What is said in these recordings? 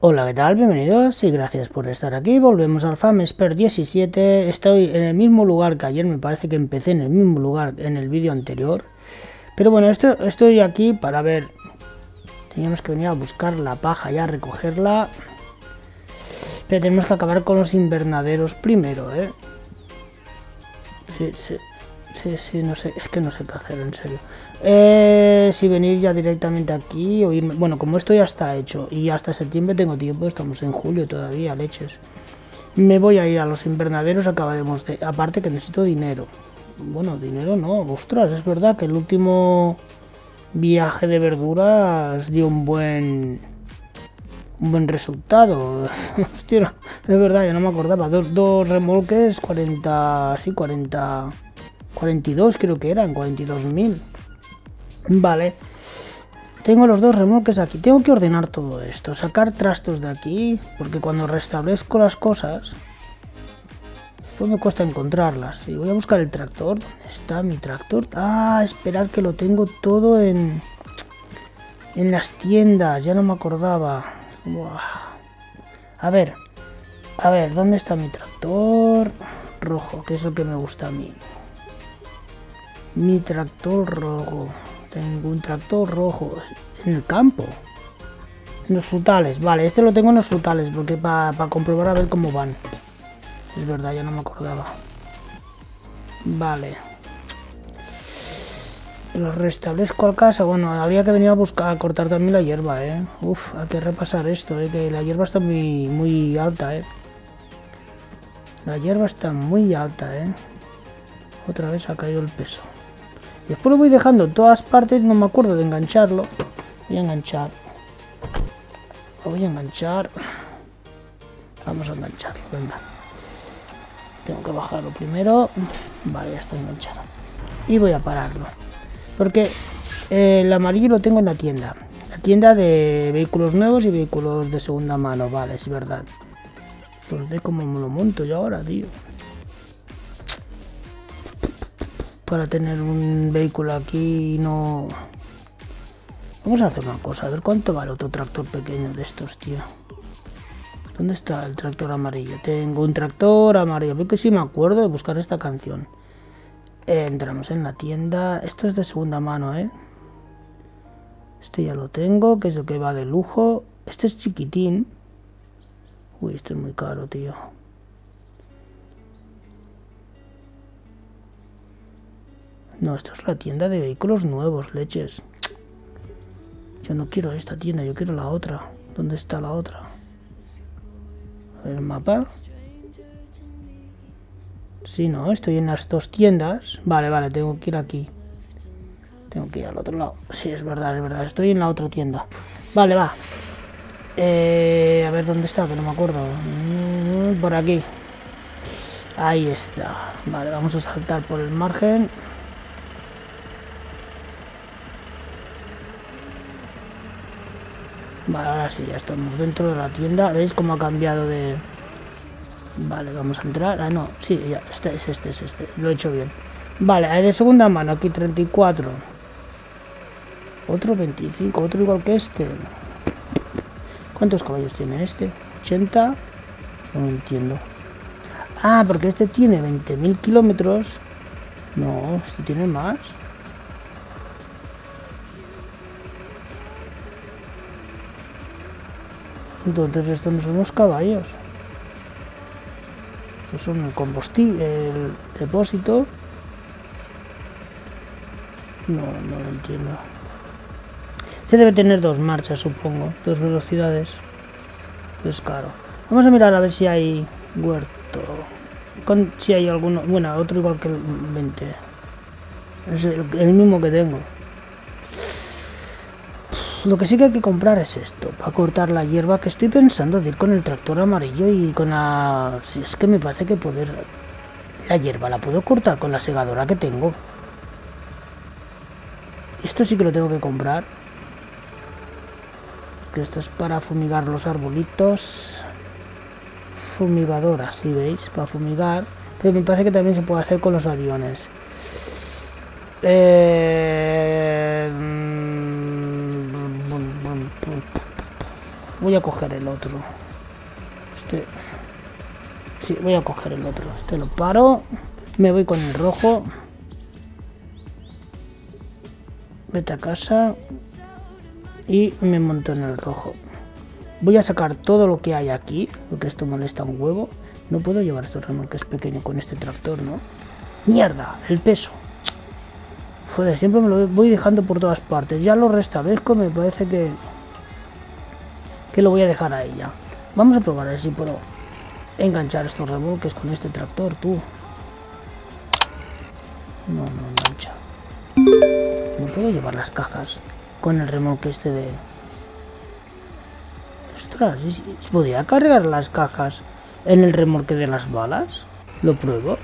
Hola, ¿qué tal? Bienvenidos y gracias por estar aquí. Volvemos al Farm Expert 17. Estoy en el mismo lugar que ayer, me parece que empecé en el mismo lugar en el vídeo anterior. Pero bueno, estoy aquí para ver... Teníamos que venir a buscar la paja y a recogerla. Pero tenemos que acabar con los invernaderos primero, ¿eh? Sí, no sé, es que no sé qué hacer, en serio. Si venir ya directamente aquí o irme... Bueno, como esto ya está hecho y hasta septiembre tengo tiempo, estamos en julio todavía, leches. Me voy a ir a los invernaderos, acabaremos de... Aparte que necesito dinero. Bueno, dinero no, ostras, es verdad que el último viaje de verduras dio un buen resultado. Hostia, es verdad, yo no me acordaba. Dos remolques, 40... Sí, 40... 42 creo que eran, 42.000. Vale, tengo los dos remolques aquí. Tengo que ordenar todo esto, sacar trastos de aquí, porque cuando restablezco las cosas pues me cuesta encontrarlas. Y voy a buscar el tractor. ¿Dónde está mi tractor? Ah, esperar, que lo tengo todo en las tiendas, ya no me acordaba. Buah. A ver, ¿dónde está mi tractor rojo? Que es lo que me gusta a mí. Mi tractor rojo. Tengo un tractor rojo. En el campo. En los frutales. Vale, este lo tengo en los frutales. Porque para comprobar a ver cómo van. Es verdad, ya no me acordaba. Vale. Los restablezco al casa. Bueno, habría que venir a buscar, a cortar también la hierba, ¿eh? Uf, hay que repasar esto, ¿eh? Que la hierba está muy, muy alta, ¿eh? La hierba está muy alta, ¿eh? Otra vez ha caído el peso. Después lo voy dejando en todas partes, no me acuerdo de engancharlo. Voy a enganchar. Lo voy a enganchar. Vamos a engancharlo, venga. Tengo que bajarlo primero. Vale, ya está enganchado. Y voy a pararlo. Porque el amarillo lo tengo en la tienda. La tienda de vehículos nuevos y vehículos de segunda mano. Vale, es verdad. Entonces, ¿cómo me lo monto yo ahora, tío? Para tener un vehículo aquí y no... Vamos a hacer una cosa, a ver cuánto vale otro tractor pequeño de estos, tío. ¿Dónde está el tractor amarillo? Tengo un tractor amarillo, porque sí me acuerdo de buscar esta canción. Entramos en la tienda, esto es de segunda mano, ¿eh? Este ya lo tengo, que es el que va de lujo. Este es chiquitín. Uy, esto es muy caro, tío. No, esto es la tienda de vehículos nuevos, leches. Yo no quiero esta tienda, yo quiero la otra. ¿Dónde está la otra? A ver el mapa. Sí, no, estoy en las dos tiendas. Vale, tengo que ir aquí. Tengo que ir al otro lado. Sí, es verdad, estoy en la otra tienda. Vale, va. A ver dónde está, que no me acuerdo. Por aquí. Ahí está. Vale, vamos a saltar por el margen. Vale, ahora sí, ya estamos dentro de la tienda. ¿Veis cómo ha cambiado de...? Vale, vamos a entrar. Ah, no, sí, ya, este. Lo he hecho bien. Vale, hay de segunda mano, aquí 34. Otro 25, otro igual que este. ¿Cuántos caballos tiene este? 80. No entiendo. Ah, porque este tiene 20.000 kilómetros. No, este tiene más. Entonces estos no son los caballos. Estos son el combustible, el depósito. No lo entiendo. Se debe tener dos marchas, supongo. Dos velocidades. Pues claro. Vamos a mirar a ver si hay huerto. Si hay alguno... Bueno, otro igual que el 20. Es el mismo que tengo. Lo que sí que hay que comprar es esto, para cortar la hierba, que estoy pensando de ir con el tractor amarillo y con la... Si es que me parece que poder... La hierba la puedo cortar con la segadora que tengo. Esto sí que lo tengo que comprar. Que esto es para fumigar los arbolitos. Fumigadora, ¿sí veis? Para fumigar. pero me parece que también se puede hacer con los aviones. Voy a coger el otro. Este. Sí, voy a coger el otro. Este lo paro. Me voy con el rojo. Vete a casa. Y me monto en el rojo. Voy a sacar todo lo que hay aquí, porque esto molesta un huevo. No puedo llevar este remolque, es pequeño con este tractor, ¿no? ¡Mierda! El peso. Joder, siempre me lo voy dejando por todas partes. Ya lo restablezco, me parece que lo voy a dejar a ella. Vamos a probar a ver si puedo enganchar estos remolques con este tractor, tú. No, no engancha. No puedo llevar las cajas con el remolque este de... Ostras, ¿se podría cargar las cajas en el remolque de las balas? Lo pruebo.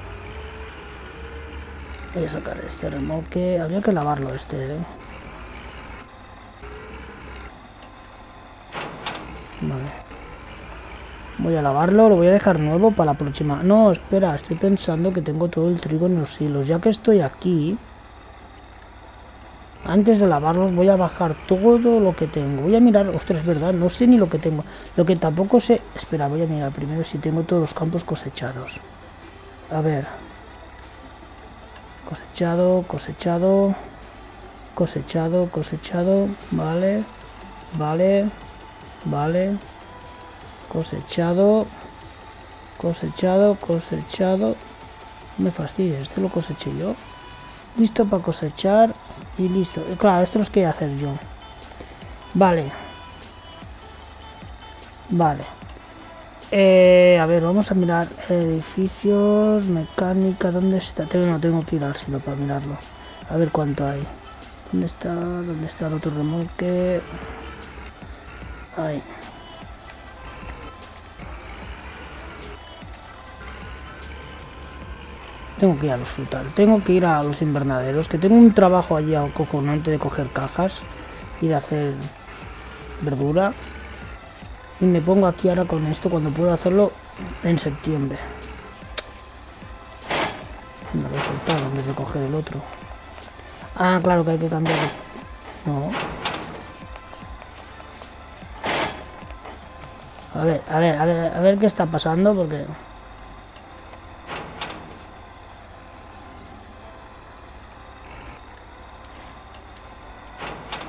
Voy a sacar este remolque. Habría que lavarlo este, ¿eh? Vale. Voy a lavarlo, lo voy a dejar nuevo para la próxima. No, espera, estoy pensando que tengo todo el trigo en los hilos. Ya que estoy aquí, antes de lavarlos voy a bajar todo lo que tengo. Voy a mirar, ostras, es verdad, no sé ni lo que tengo. Lo que tampoco sé... Espera, voy a mirar primero si tengo todos los campos cosechados. A ver... Cosechado, cosechado... Cosechado, cosechado... Vale... Vale... Vale, cosechado, cosechado, cosechado. Me fastidia, esto lo coseché yo. Listo para cosechar y listo. Claro, esto los quería hacer yo. Vale, vale. A ver, vamos a mirar edificios, mecánica. ¿Dónde está? No tengo que ir al silo para mirarlo. A ver cuánto hay. ¿Dónde está? ¿Dónde está el otro remolque? Ahí. Tengo que ir a los frutales, tengo que ir a los invernaderos, que tengo un trabajo allí acojonante de coger cajas y de hacer verdura, y me pongo aquí ahora con esto cuando puedo hacerlo en septiembre. Me lo he soltado en vez de coger el otro. Ah, claro que hay que cambiarlo. No. A ver, a ver, a ver, a ver qué está pasando, porque...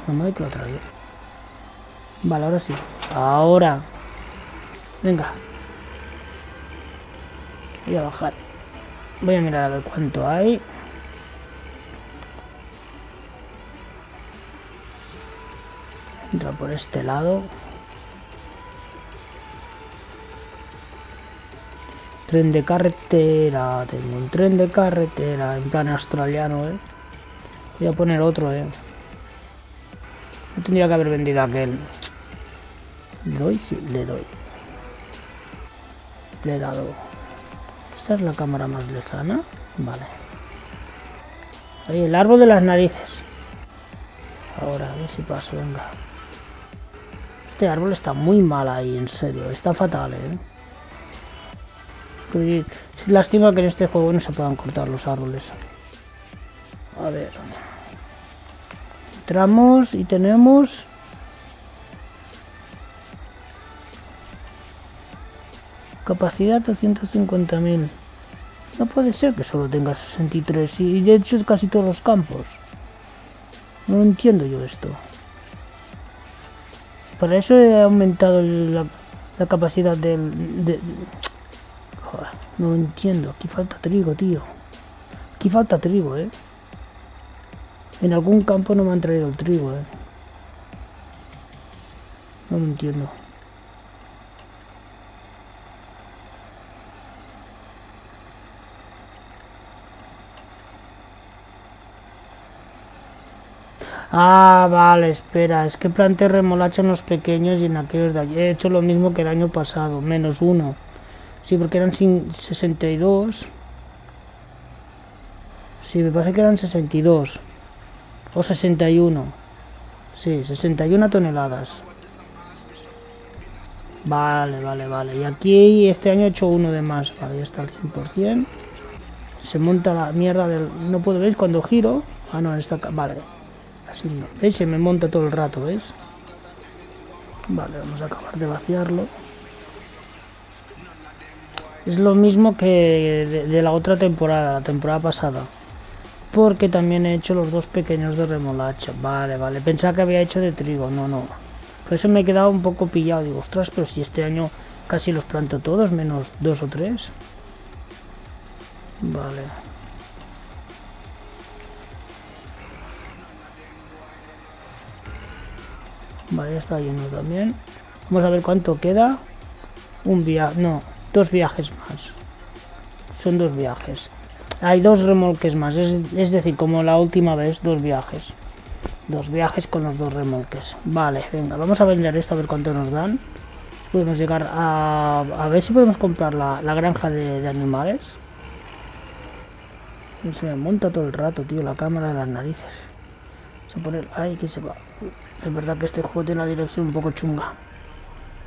No me doy que otra vez. Vale, ahora sí. Ahora. Venga. Voy a bajar. Voy a mirar a ver cuánto hay. Entra por este lado. 3 de carretera, tengo un tren de carretera, en plan australiano, ¿eh? Voy a poner otro, ¿eh? No tendría que haber vendido aquel. ¿Le doy? Sí, le doy. Le he dado. ¿Esta es la cámara más lejana? Vale. Ahí, el árbol de las narices. Ahora, a ver si paso, venga. Este árbol está muy mal ahí, en serio, está fatal, ¿eh? Lástima que en este juego no se puedan cortar los árboles. A ver. Entramos y tenemos... Capacidad 250.000. No puede ser que solo tenga 63 y de hecho casi todos los campos. No entiendo yo esto. Para eso he aumentado la capacidad del Joder, no lo entiendo. Aquí falta trigo, tío. Aquí falta trigo, ¿eh? En algún campo no me han traído el trigo, ¿eh? No lo entiendo. Ah, vale, espera. Es que planté remolacha en los pequeños y en aquellos de allí. He hecho lo mismo que el año pasado, menos uno. Sí, porque eran 62. Sí, me parece que eran 62. O 61. Sí, 61 toneladas. Vale, vale, vale. Y aquí este año he hecho uno de más. Vale, ya está al 100%. se monta la mierda del... No puedo ver cuando giro. Ah, no, está... Vale. Así no. ¿Veis? Se me monta todo el rato, ¿veis? Vale, vamos a acabar de vaciarlo. Es lo mismo que de la otra temporada, la temporada pasada. Porque también he hecho los dos pequeños de remolacha. Vale, vale. Pensaba que había hecho de trigo. No, no. Por eso me he quedado un poco pillado. Digo, ostras, pero si este año casi los planto todos, menos 2 o 3. Vale. Vale, ya está lleno también. Vamos a ver cuánto queda. Un viaje... No, 2 viajes más. Son 2 viajes. Hay 2 remolques más, es decir, como la última vez, 2 viajes. 2 viajes con los 2 remolques. Vale, venga, vamos a vender esto a ver cuánto nos dan. Podemos llegar a ver si podemos comprar la granja de animales. Se me monta todo el rato, tío, la cámara de las narices. Vamos a poner... Ay, que se va. Es verdad que este juego tiene una dirección un poco chunga.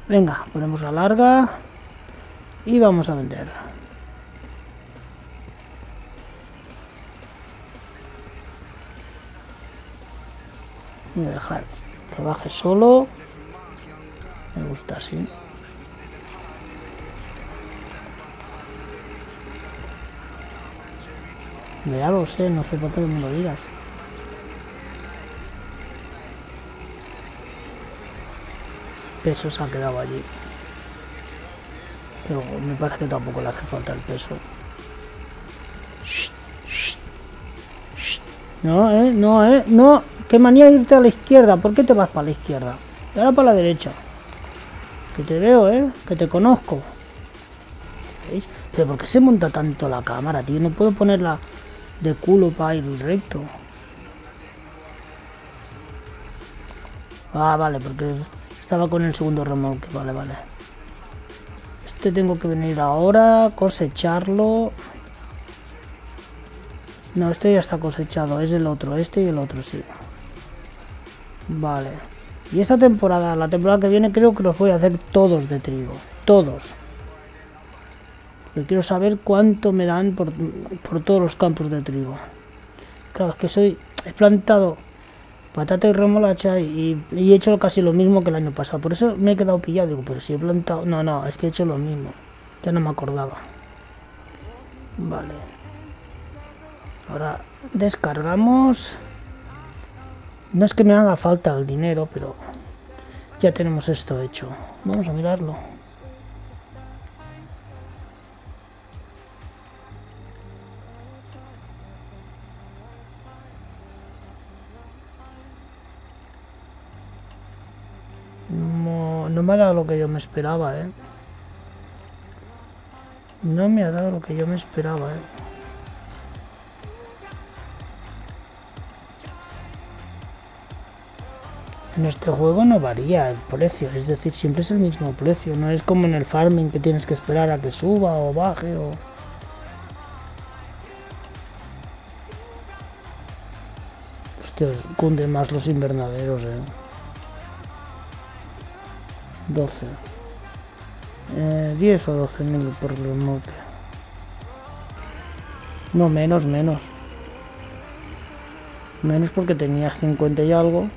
Venga, ponemos la larga. Y vamos a vender. Voy a dejar que baje solo. Me gusta así. Ya lo sé, no sé por qué me lo digas. Peso se ha quedado allí. Pero me parece que tampoco le hace falta el peso. No, no, no. Qué manía de irte a la izquierda. ¿Por qué te vas para la izquierda? Y ahora para la derecha. Que te veo, que te conozco. ¿Veis? Pero ¿por qué se monta tanto la cámara, tío? No puedo ponerla de culo para ir recto. Ah, vale, porque estaba con el segundo remolque. Vale, vale. Este tengo que venir ahora, cosecharlo. No, este ya está cosechado. Es el otro, este y el otro, sí. Vale. Y esta temporada, la temporada que viene, creo que los voy a hacer todos de trigo. Todos. Porque quiero saber cuánto me dan por todos los campos de trigo. Claro, es que he plantado patata y remolacha y he hecho casi lo mismo que el año pasado. Por eso me he quedado pillado. Digo, pero si he plantado... No, no, es que he hecho lo mismo. Ya no me acordaba. Vale. Ahora descargamos... No es que me haga falta el dinero, pero ya tenemos esto hecho. Vamos a mirarlo. No, no me ha dado lo que yo me esperaba, No me ha dado lo que yo me esperaba, En este juego no varía el precio, es decir, siempre es el mismo precio, no es como en el farming que tienes que esperar a que suba o baje o... Hostia, cunden más los invernaderos, 12. 10 o 12.000 por remolque. No, menos, menos. Menos porque tenía 50 y algo.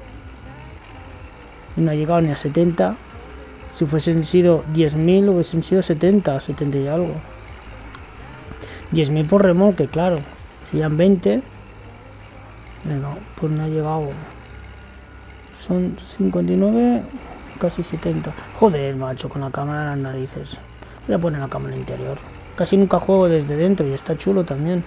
No ha llegado ni a 70. Si fuesen sido 10.000 hubiesen sido 70, 70 y algo. 10.000 por remolque, claro. Serían 20. Bueno, pues no ha llegado. Son 59, casi 70. Joder, macho, con la cámara en las narices. Voy a poner la cámara interior. Casi nunca juego desde dentro y está chulo también.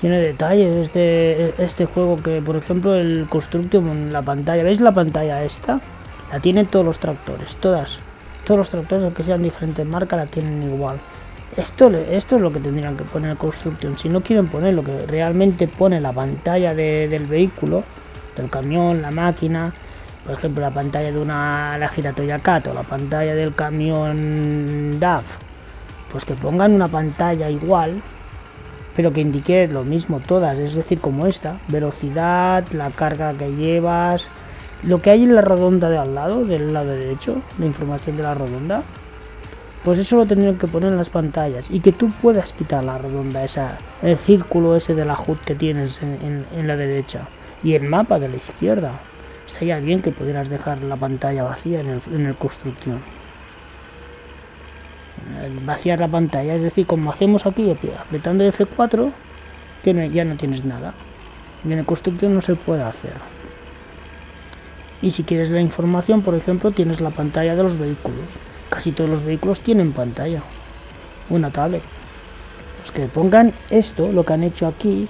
Tiene detalles este juego que, por ejemplo, el Construction, la pantalla, ¿veis la pantalla esta? La tienen todos los tractores, todos los tractores, aunque sean diferentes marcas, la tienen igual. Esto es lo que tendrían que poner el Construction, si no quieren poner lo que realmente pone la pantalla del vehículo, del camión, la máquina, por ejemplo, la pantalla de la giratoria Cat o la pantalla del camión DAF, pues que pongan una pantalla igual, pero que indique lo mismo todas, es decir, como esta, velocidad, la carga que llevas, lo que hay en la redonda de al lado, del lado derecho, la información de la redonda, Pues eso lo tendrían que poner en las pantallas y que tú puedas quitar la redonda esa, el círculo ese de la HUD que tienes en la derecha y el mapa de la izquierda. Estaría bien que pudieras dejar la pantalla vacía en el construcción. Vaciar la pantalla, es decir, como hacemos aquí apretando F4, ya no tienes nada. Y en el construcción no se puede hacer. Y si quieres la información, por ejemplo, tienes la pantalla de los vehículos. Casi todos los vehículos tienen pantalla, una tablet. Los que pongan esto, lo que han hecho aquí,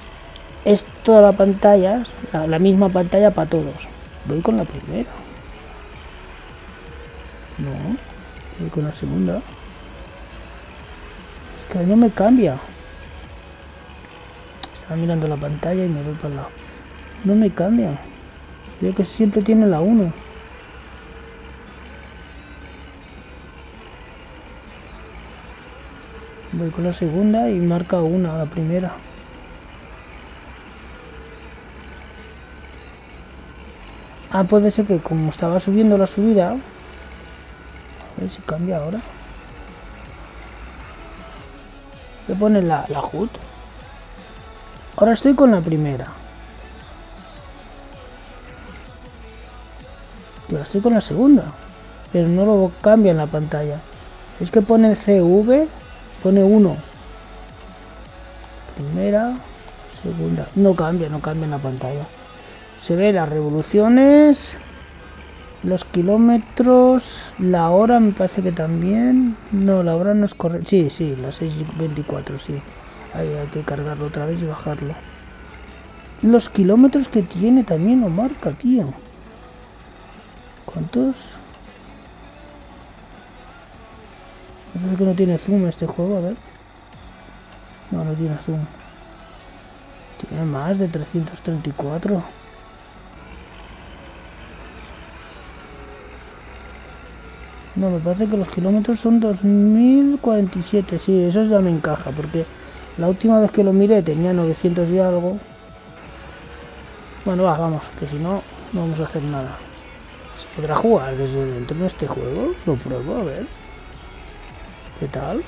es toda la pantalla, la misma pantalla para todos. Voy con la primera. No, voy con la segunda. Es que no me cambia. Estaba mirando la pantalla y me voy para el lado. No me cambia. Creo que siempre tiene la 1. Voy con la segunda y marca 1 a la primera. Ah, puede ser que como estaba subiendo la subida. A ver si cambia ahora. Le pone la HUD. Ahora estoy con la primera. Yo estoy con la segunda. Pero no lo cambia en la pantalla. Es que pone CV. Pone 1. Primera. Segunda. No cambia en la pantalla. Se ve las revoluciones, los kilómetros, la hora me parece que también. No, la hora no es correcta. Sí, las 6:24, sí. Ahí hay que cargarlo otra vez y bajarlo. Los kilómetros que tiene también lo marca, tío. ¿Cuántos? Me parece que no tiene zoom este juego, a ver. No, no tiene zoom. Tiene más de 334. No, me parece que los kilómetros son 2047, sí, eso ya me encaja, porque la última vez que lo miré tenía 900 y algo. Bueno, vamos, que si no, no vamos a hacer nada. ¿Se podrá jugar desde dentro de este juego? Lo pruebo, a ver. ¿Qué tal?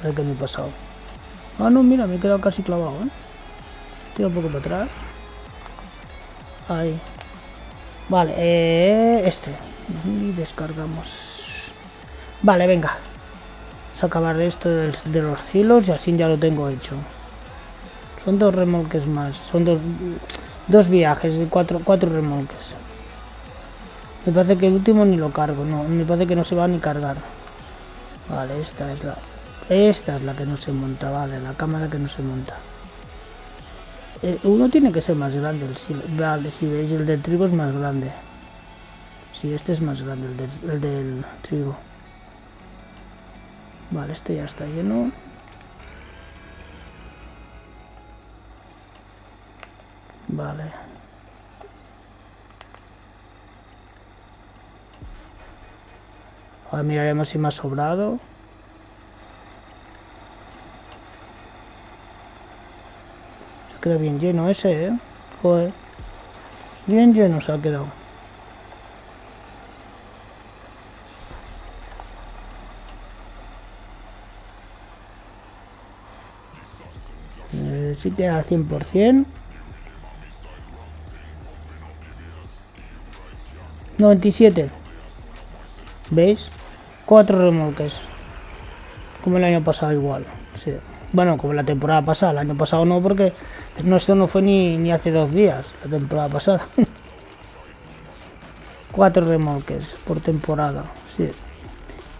A ver qué me he pasado. Ah, no, mira, me he quedado casi clavado, ¿eh? Tiro un poco para atrás. Ahí. Vale, y descargamos. Vale, venga. Vamos a acabar esto de los hilos y así ya lo tengo hecho. Son 2 remolques más. Son 2 viajes de 4 remolques. Me parece que el último ni lo cargo. No, me parece que no se va a ni cargar. Vale, esta es la que no se monta. Vale, la cámara que no se monta. Uno tiene que ser más grande, vale, si veis el del trigo es más grande. Si sí, este es más grande, el del trigo. Vale, este ya está lleno. Vale. Ahora miraremos si me ha sobrado. Queda bien lleno ese, joder, bien lleno se ha quedado. Si queda al 100%. 97. ¿Veis? 4 remolques. Como el año pasado igual. Sí. Bueno, como la temporada pasada, el año pasado no, porque esto no fue ni hace 2 días, la temporada pasada. 4 remolques por temporada, sí.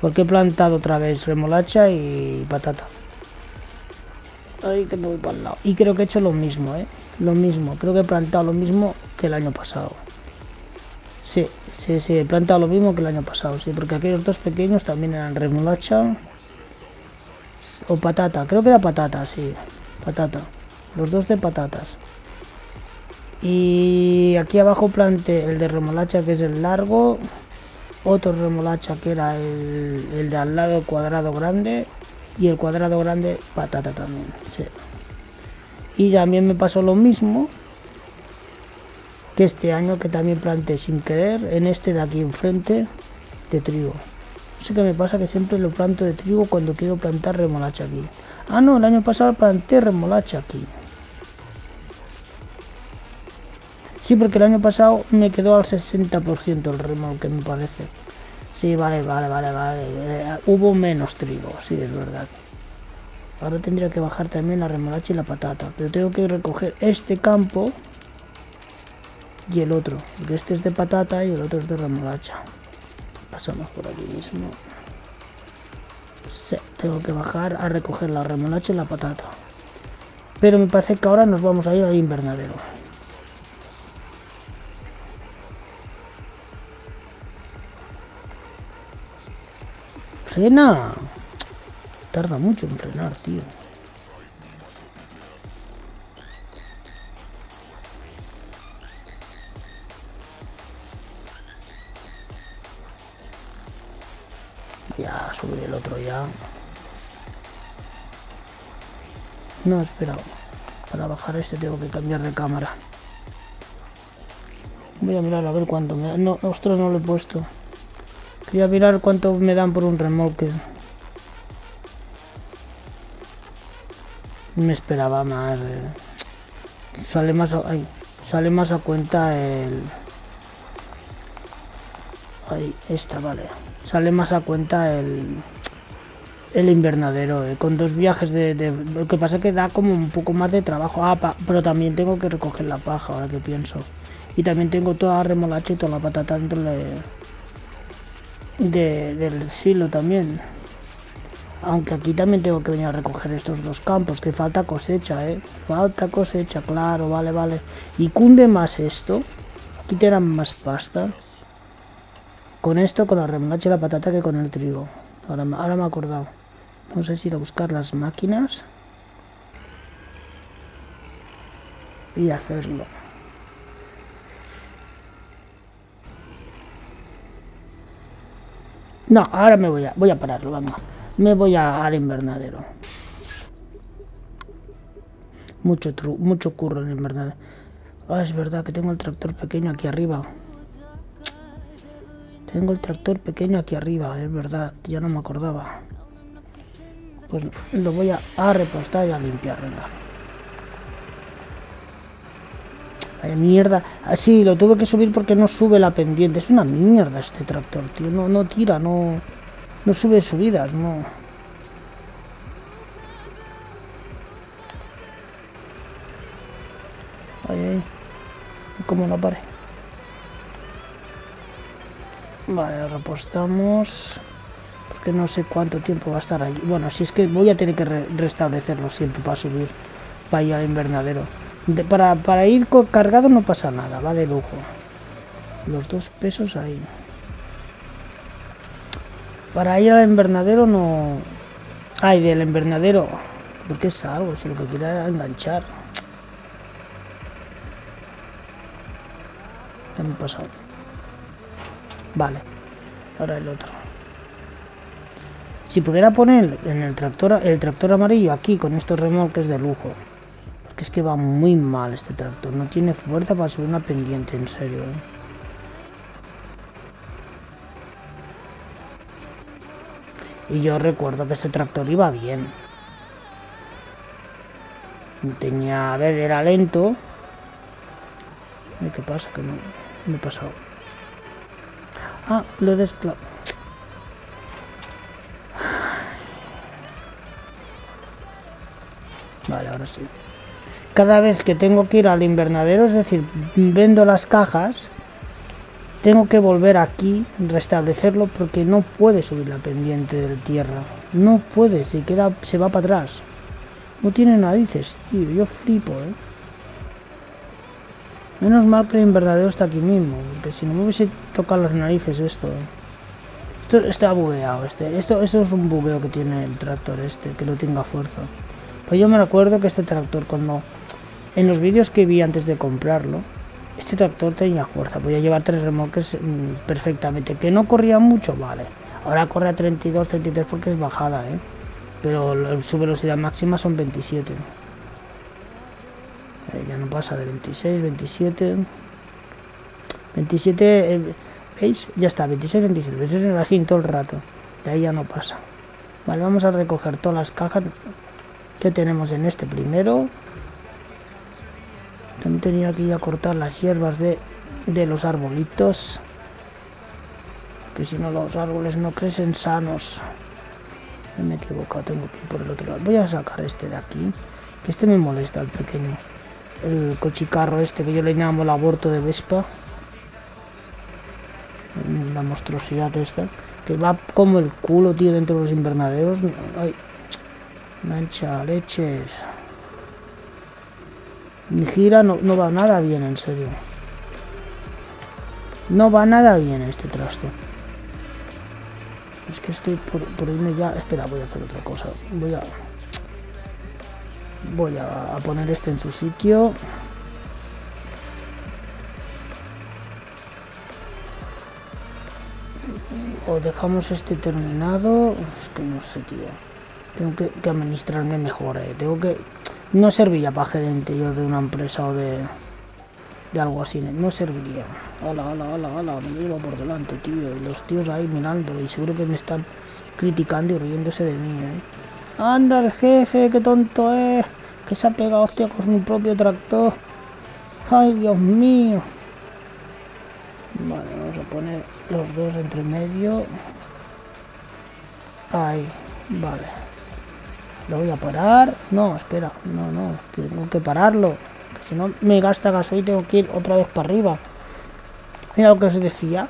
Porque he plantado otra vez remolacha y patata. Ay, que me voy para el lado. Y creo que he hecho lo mismo, ¿eh? Lo mismo, creo que he plantado lo mismo que el año pasado. Sí, he plantado lo mismo que el año pasado, sí, porque aquellos dos pequeños también eran remolacha. O patata, creo que era patata, sí. Patata. Los dos de patatas. Y aquí abajo planté el de remolacha, que es el largo. Otro remolacha, que era el de al lado, el cuadrado grande. Y el cuadrado grande, patata también, sí. Y también me pasó lo mismo. de este año, que también planté sin querer en este de aquí enfrente de trigo. No sé qué me pasa, que siempre lo planto de trigo cuando quiero plantar remolacha aquí. Ah, no, el año pasado planté remolacha aquí. Sí, porque el año pasado me quedó al 60% el remolque, me parece. Sí, vale. Hubo menos trigo, sí, es verdad. Ahora tendría que bajar también la remolacha y la patata. Pero tengo que recoger este campo y el otro. Porque este es de patata y el otro es de remolacha. Pasamos por aquí mismo. Sí, tengo que bajar a recoger la remolacha y la patata. Pero me parece que ahora nos vamos a ir al invernadero. ¡Frena! Tarda mucho en frenar, tío. Ya, subí el otro ya. No, espera. Para bajar este tengo que cambiar de cámara. Voy a mirar a ver cuánto me dan. No, ostras, no lo he puesto. Quería mirar cuánto me dan por un remolque. Me esperaba más. Sale más a, ay, sale más a cuenta el... Ahí, esta, vale. Sale más a cuenta el invernadero, con dos viajes de... Lo que pasa es que da como un poco más de trabajo. Ah, pero también tengo que recoger la paja, ahora que pienso. Y también tengo toda la remolacha y toda la patata dentro del silo también. Aunque aquí también tengo que venir a recoger estos dos campos, que falta cosecha, falta cosecha, claro, vale. Y cunde más esto, aquí te dan más pasta. Con esto, con la remolacha y la patata que con el trigo. Ahora me he acordado. Vamos a ir a buscar las máquinas. Y hacerlo. No, ahora me voy a pararlo, vamos. Me voy al invernadero. Mucho curro en el invernadero. Ah, es verdad que tengo el tractor pequeño aquí arriba. Tengo el tractor pequeño aquí arriba, es verdad. Ya no me acordaba. Pues lo voy a repostar y a limpiar, venga. Ay, mierda. Así, lo tuve que subir porque no sube la pendiente. Es una mierda este tractor, tío. No tira, no sube subidas, no. Ay, como no pare. Vale, repostamos. Porque no sé cuánto tiempo va a estar allí. Bueno, si es que voy a tener que restablecerlo siempre para subir. Para ir al invernadero. Para ir cargado no pasa nada, va de lujo. Los dos pesos ahí. Para ir al invernadero no... Ay, del invernadero. Porque es algo, si lo que quiero es enganchar. ¿Qué me ha pasado? Vale. Ahora el otro. Si pudiera poner en el tractor amarillo aquí con estos remolques de lujo. Porque es que va muy mal este tractor. No tiene fuerza para subir una pendiente, en serio, Y yo recuerdo que este tractor iba bien. Tenía... A ver, era lento. ¿Qué pasa? Que no me he pasado. Ah, lo he desclavado. Vale, ahora sí. Cada vez que tengo que ir al invernadero, es decir, vendo las cajas... Tengo que volver aquí, restablecerlo, porque no puede subir la pendiente de tierra. No puede, se va para atrás. No tiene narices, tío, yo flipo, Menos mal que el invernadero está aquí mismo, porque si no me hubiese tocado las narices esto, Esto está bugueado, esto es un bugueo que tiene el tractor este, que no tenga fuerza. Pues yo me acuerdo que este tractor, cuando... En los vídeos que vi antes de comprarlo, este tractor tenía fuerza, podía llevar tres remolques perfectamente, que no corría mucho, vale. Ahora corre a 32, 33 porque es bajada, Pero su velocidad máxima son 27. Ya no pasa de 26, 27. 27, ¿veis? Ya está, 26, 27, 26 en el ajín todo el rato. De ahí ya no pasa. Vale, vamos a recoger todas las cajas que tenemos en este primero. También tenía que ir a cortar las hierbas de los arbolitos. Que si no los árboles no crecen sanos. Me he equivocado, tengo que ir por el otro lado. Voy a sacar este de aquí. Que este me molesta, el pequeño. El cochicarro este que yo le llamo el aborto de Vespa. La monstruosidad esta. Que va como el culo, tío, dentro de los invernaderos. Ay, mancha leches. Mi gira no va nada bien, en serio. No va nada bien este traste. Es que estoy por irme ya. Espera, voy a hacer otra cosa. Voy a poner este en su sitio. O dejamos este terminado. Es que no sé, tío. Tengo que administrarme mejor, Tengo que... No serviría para gerente yo de una empresa o de algo así. No serviría. Hola, hola, hola, hola. Me llevo por delante, tío. Y los tíos ahí mirando. Y seguro que me están criticando y riéndose de mí, Anda, el jefe, qué tonto es. Que se ha pegado hostia con mi propio tractor. Ay, Dios mío. Vale, vamos a poner los dos entre medio. Ahí, vale. Lo voy a parar. No, espera. No. Tengo que pararlo. Que si no me gasta gasolina y tengo que ir otra vez para arriba. Mira lo que os decía.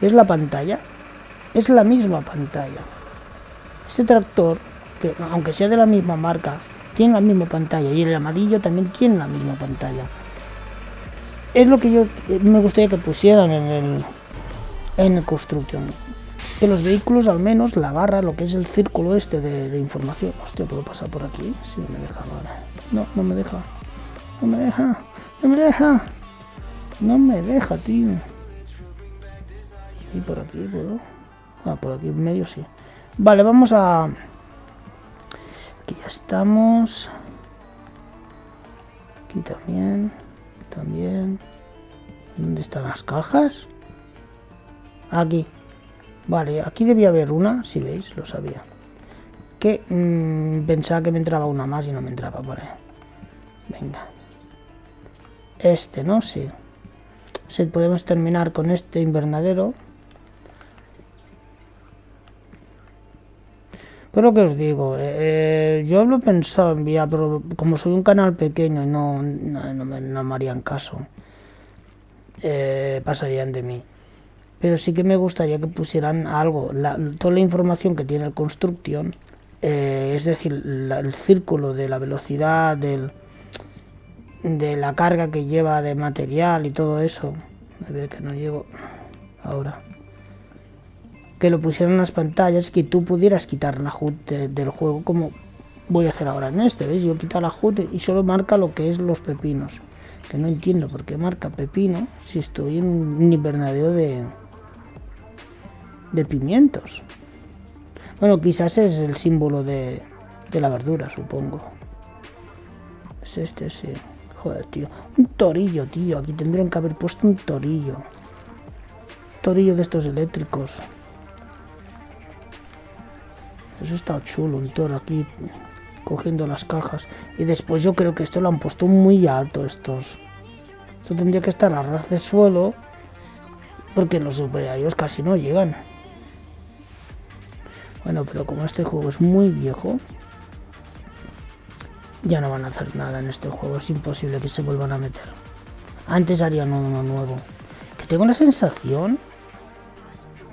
¿Ves la pantalla? Es la misma pantalla. Este tractor, que aunque sea de la misma marca, tiene la misma pantalla. Y el amarillo también tiene la misma pantalla. Es lo que yo me gustaría que pusieran en el Construction. Que los vehículos, al menos, la barra, lo que es el círculo este de información. Hostia, ¿puedo pasar por aquí? Sí, me deja, vale. No me deja, tío. ¿Y por aquí puedo? Ah, por aquí en medio sí. Vale, vamos a... Aquí ya estamos. Aquí también. También. ¿Dónde están las cajas? Aquí. Vale, aquí debía haber una, si veis, lo sabía. Que pensaba que me entraba una más y no me entraba, vale. Venga. Este, ¿no? Sí. Sí, podemos terminar con este invernadero. Pero lo que os digo, yo lo he pensado enviar, pero como soy un canal pequeño y no me harían caso, pasarían de mí. Pero sí que me gustaría que pusieran algo, toda la información que tiene el Construction, es decir, el círculo de la velocidad, de la carga que lleva de material y todo eso. A ver que no llego ahora. Que lo pusieran en las pantallas, que tú pudieras quitar la HUD del juego, como voy a hacer ahora en este, ¿veis? Yo quito la HUD y solo marca lo que es los pepinos. Que no entiendo por qué marca pepino si estoy en un invernadero de pimientos. Bueno, quizás es el símbolo de la verdura, supongo. Es este, sí. Joder, tío. Un torillo, tío. Aquí tendrían que haber puesto un torillo. Torillo de estos eléctricos. Eso está chulo, un toro aquí cogiendo las cajas. Y después yo creo que esto lo han puesto muy alto estos. Esto tendría que estar a ras de suelo. Porque los superhéroes casi no llegan. Bueno, pero como este juego es muy viejo, ya no van a hacer nada en este juego. Es imposible que se vuelvan a meter. Antes harían uno nuevo. Que tengo la sensación...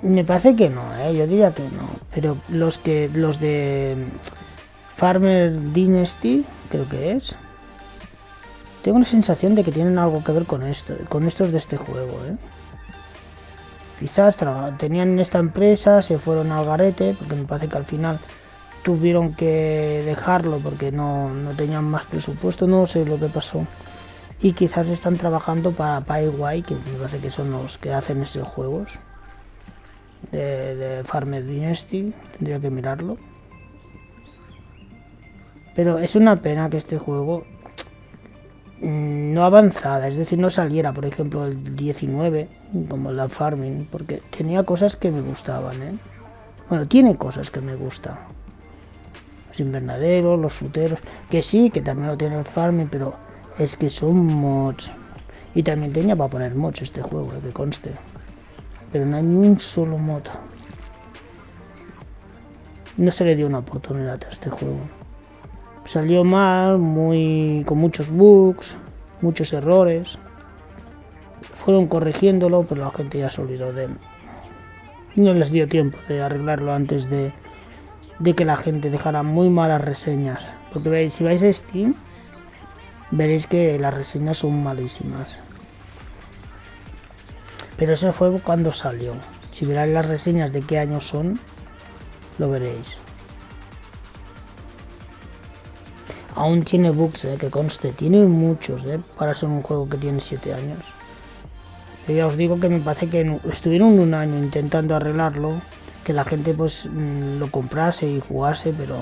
Me parece que no, yo diría que no. Pero los de Farmer Dynasty, creo que es. Tengo una sensación de que tienen algo que ver con esto, con estos de este juego, Quizás tenían esta empresa, se fueron al garete, porque me parece que al final tuvieron que dejarlo porque no tenían más presupuesto, no sé lo que pasó. Y quizás están trabajando para PayWay, que me parece que son los que hacen estos juegos. De Farmer Dynasty, tendría que mirarlo. Pero es una pena que este juego no avanzada, es decir, no saliera, por ejemplo, el 19, como la Farming, porque tenía cosas que me gustaban, ¿eh? Bueno, tiene cosas que me gustan. Los invernaderos, los fruteros, que sí, que también lo tiene el Farming, pero es que son mods. Y también tenía para poner mods este juego, que conste. Pero no hay ni un solo mod. No se le dio una oportunidad a este juego. Salió mal, con muchos bugs, muchos errores. Fueron corrigiéndolo, pero la gente ya se olvidó de él. No les dio tiempo de arreglarlo antes de que la gente dejara muy malas reseñas. Porque veis, si vais a Steam, veréis que las reseñas son malísimas. Pero eso fue cuando salió. Si miráis las reseñas de qué año son, lo veréis. Aún tiene bugs, que conste, tiene muchos, para ser un juego que tiene 7 años. Yo ya os digo que me parece que estuvieron un año intentando arreglarlo, que la gente pues lo comprase y jugase, pero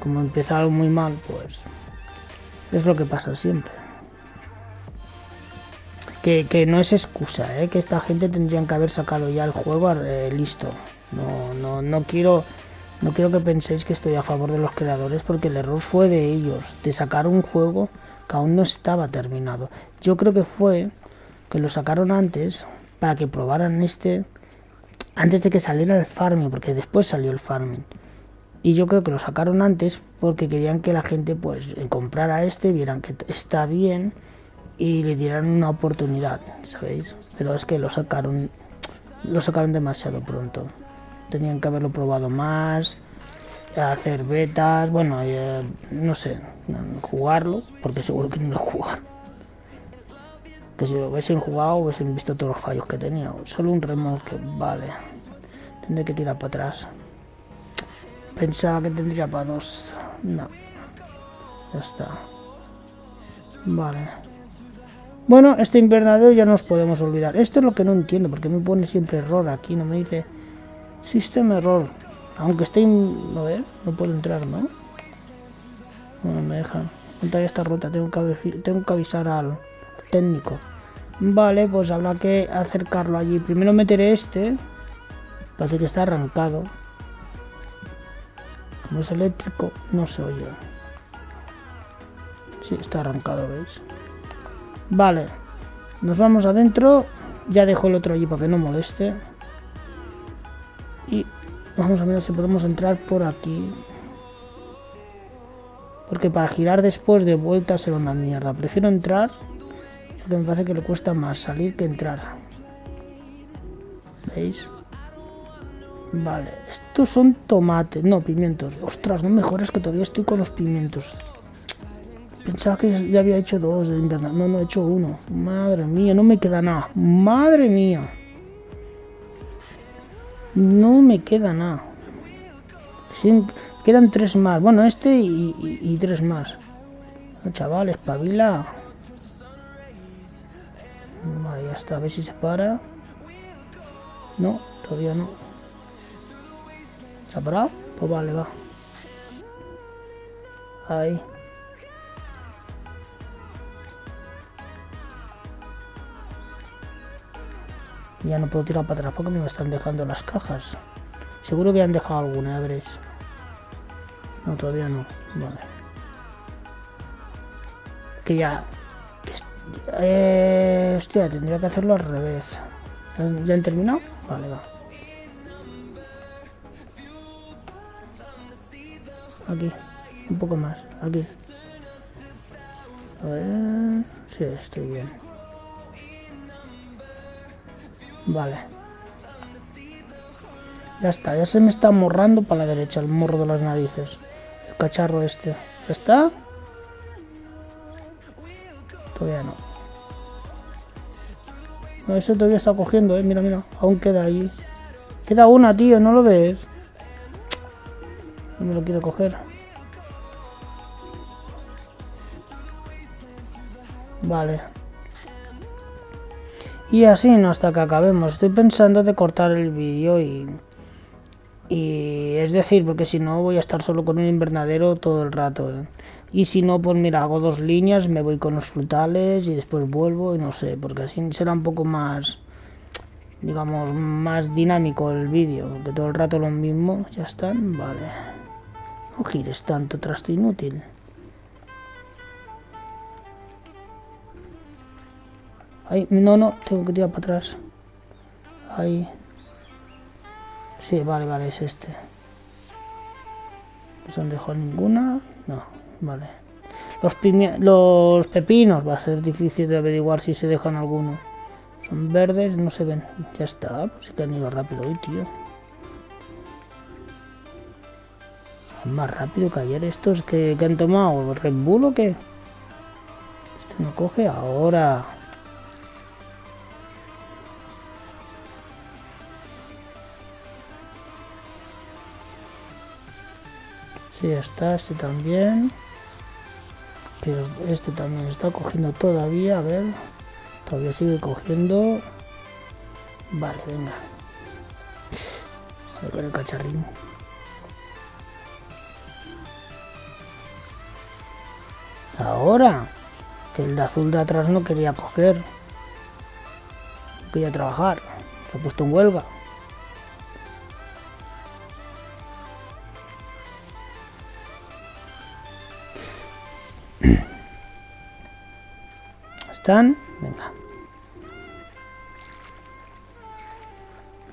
como empezaron muy mal, pues es lo que pasa siempre. Que no es excusa, que esta gente tendrían que haber sacado ya el juego listo. No quiero que penséis que estoy a favor de los creadores, porque el error fue de ellos, de sacar un juego que aún no estaba terminado. Yo creo que fue que lo sacaron antes para que probaran este antes de que saliera el Farming, porque después salió el Farming. Y yo creo que lo sacaron antes porque querían que la gente pues comprara este, vieran que está bien y le dieran una oportunidad, ¿sabéis? Pero es que lo sacaron demasiado pronto. Tenían que haberlo probado más, hacer betas, bueno, no sé, jugarlo, porque seguro que no lo jugaron. Que si lo hubiesen jugado, hubiesen visto todos los fallos que tenía. Solo un remolque, vale. Tendré que tirar para atrás. Pensaba que tendría para 2. No. Ya está. Vale. Bueno, este invernadero ya nos podemos olvidar. Esto es lo que no entiendo, porque me pone siempre error aquí, no me dice... System error, aunque esté... A ver, no puedo entrar, ¿no? Bueno, me deja. Montar esta ruta, tengo que avisar al técnico. Vale, pues habrá que acercarlo allí. Primero meteré este. Parece que está arrancado. Como es eléctrico, no se oye. Sí, está arrancado, ¿veis? Vale. Nos vamos adentro. Ya dejo el otro allí para que no moleste. Y vamos a ver si podemos entrar por aquí. Porque para girar después de vuelta será una mierda. Prefiero entrar, porque me parece que le cuesta más salir que entrar. ¿Veis? Vale, estos son tomates. No, pimientos. Ostras, no mejores que todavía estoy con los pimientos. Pensaba que ya había hecho 2 de invierno. No, no, he hecho 1. Madre mía, no me queda nada. Madre mía. No me queda nada. Quedan 3 más. Bueno, este y 3 más. No, chaval, espabila. Vale, ya está. A ver si se para. No, todavía no. ¿Se ha parado? Pues vale, va. Ahí. Ya no puedo tirar para atrás porque me están dejando las cajas. Seguro que han dejado alguna, ya veréis. No, todavía no. Vale. Que ya... hostia, tendría que hacerlo al revés. ¿Ya han terminado? Vale, va. Aquí. Un poco más. Aquí. A ver... Sí, estoy bien. Vale. Ya está, ya se me está morrando para la derecha, el morro de las narices. El cacharro este. ¿Ya está? Todavía no. No, eso todavía está cogiendo, mira, mira. Aún queda ahí. Queda una, tío, ¿no lo ves? No me lo quiero coger. Vale. Y así no hasta que acabemos. Estoy pensando de cortar el vídeo y es decir, porque si no voy a estar solo con un invernadero todo el rato. Y si no, pues mira, hago dos líneas, me voy con los frutales y después vuelvo y no sé, porque así será un poco más, digamos, más dinámico el vídeo, que todo el rato lo mismo. Ya están, vale. No gires tanto, traste inútil. Ahí, no, no, tengo que tirar para atrás. Ahí. Sí, vale, vale, es este. Pues han dejado ninguna. No, vale. Los pepinos, va a ser difícil de averiguar si se dejan alguno. Son verdes, no se ven. Ya está, pues sí que han ido rápido hoy, tío. Más rápido que ayer estos que han tomado. ¿Red Bull o qué? Esto no coge ahora. Sí, ya está, este también. Pero este también está cogiendo todavía, a ver. Todavía sigue cogiendo. Vale, venga. A ver con el cacharrín. Ahora. Que el de azul de atrás no quería coger. Quería trabajar. Se ha puesto en huelga. Venga,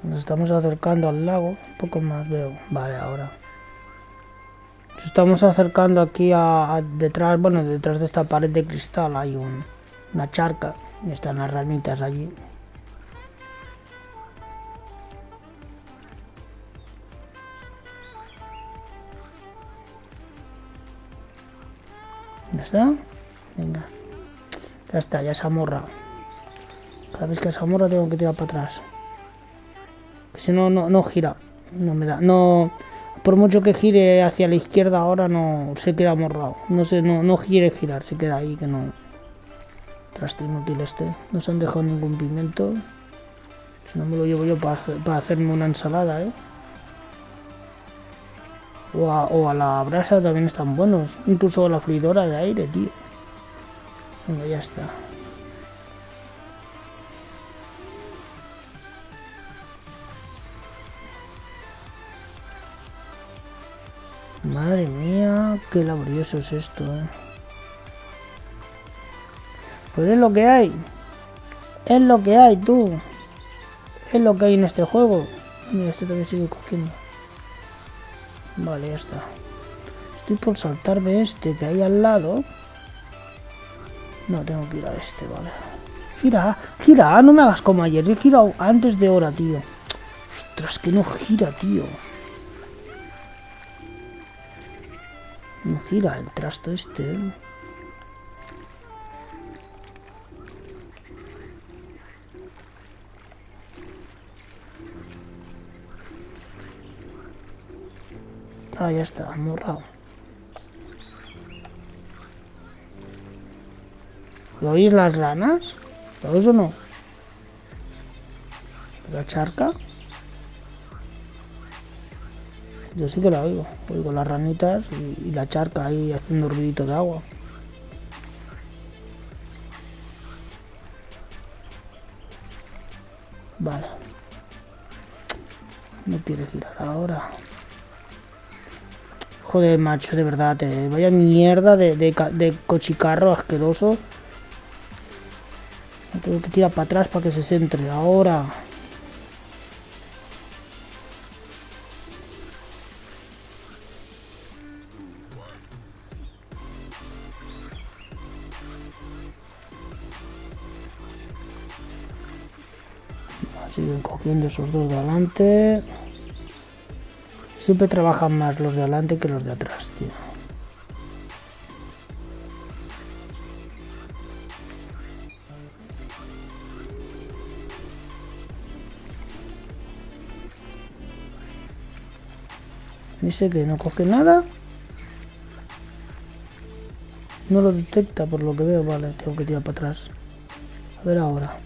nos estamos acercando al lago, un poco más veo, vale, ahora nos estamos acercando aquí a detrás, bueno, detrás de esta pared de cristal hay una charca y están las ramitas allí. ¿Ya está? Venga. Ya está, ya se amorra. Cada vez que se amorra tengo que tirar para atrás. Si no, no gira. No me da. No. Por mucho que gire hacia la izquierda ahora no se queda amorrado. No sé, no gire girar, se queda ahí que no. Traste inútil este. No se han dejado ningún pimiento. Si no me lo llevo yo para hacerme una ensalada, ¿eh? O a la brasa también están buenos. Incluso a la freidora de aire, tío. Bueno, ya está. Madre mía, qué laborioso es esto, ¿eh? Pues es lo que hay. Es lo que hay, tú. Es lo que hay en este juego. Mira, este todavía sigue cogiendo. Vale, ya está. Estoy por saltarme este que hay al lado. No, tengo que ir a este, vale. Gira, gira, no me hagas como ayer. Yo he girado antes de hora, tío. Ostras, que no gira, tío. No gira el trasto este, ¿eh? Ah, ya está, morrao. ¿Lo oís las ranas? ¿Lo oís o no? ¿La charca? Yo sí que la oigo. Oigo las ranitas y la charca ahí haciendo ruidito de agua. Vale. No quiere girar ahora. Joder, macho, de verdad. Vaya mierda de cochicarro asqueroso. Tengo que tirar para atrás para que se centre. Ahora. Siguen cogiendo esos dos de adelante. Siempre trabajan más los de adelante que los de atrás, tío. Dice que no coge nada. No lo detecta por lo que veo. Vale, tengo que tirar para atrás. A ver ahora.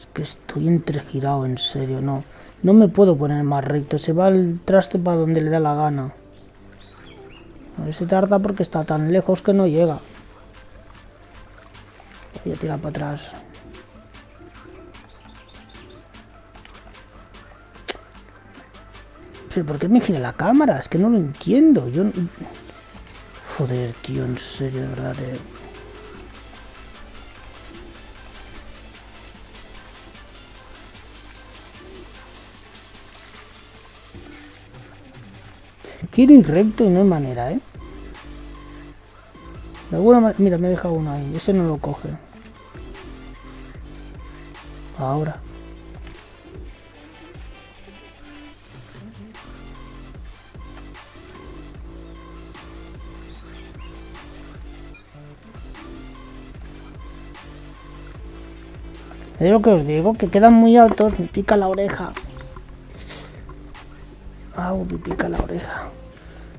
Es que estoy entregirado, en serio, no. No me puedo poner más recto, se va el traste para donde le da la gana. A ver si tarda porque está tan lejos que no llega. Voy a tirar para atrás. ¿Pero por qué me gira la cámara? Es que no lo entiendo. Yo... Joder, tío, en serio, de verdad. Quiero ir recto y no hay manera, ¿eh? De alguna manera... Mira, me he dejado uno ahí. Ese no lo coge. Ahora. Es lo que os digo, que quedan muy altos, me pica la oreja. Au, me pica la oreja.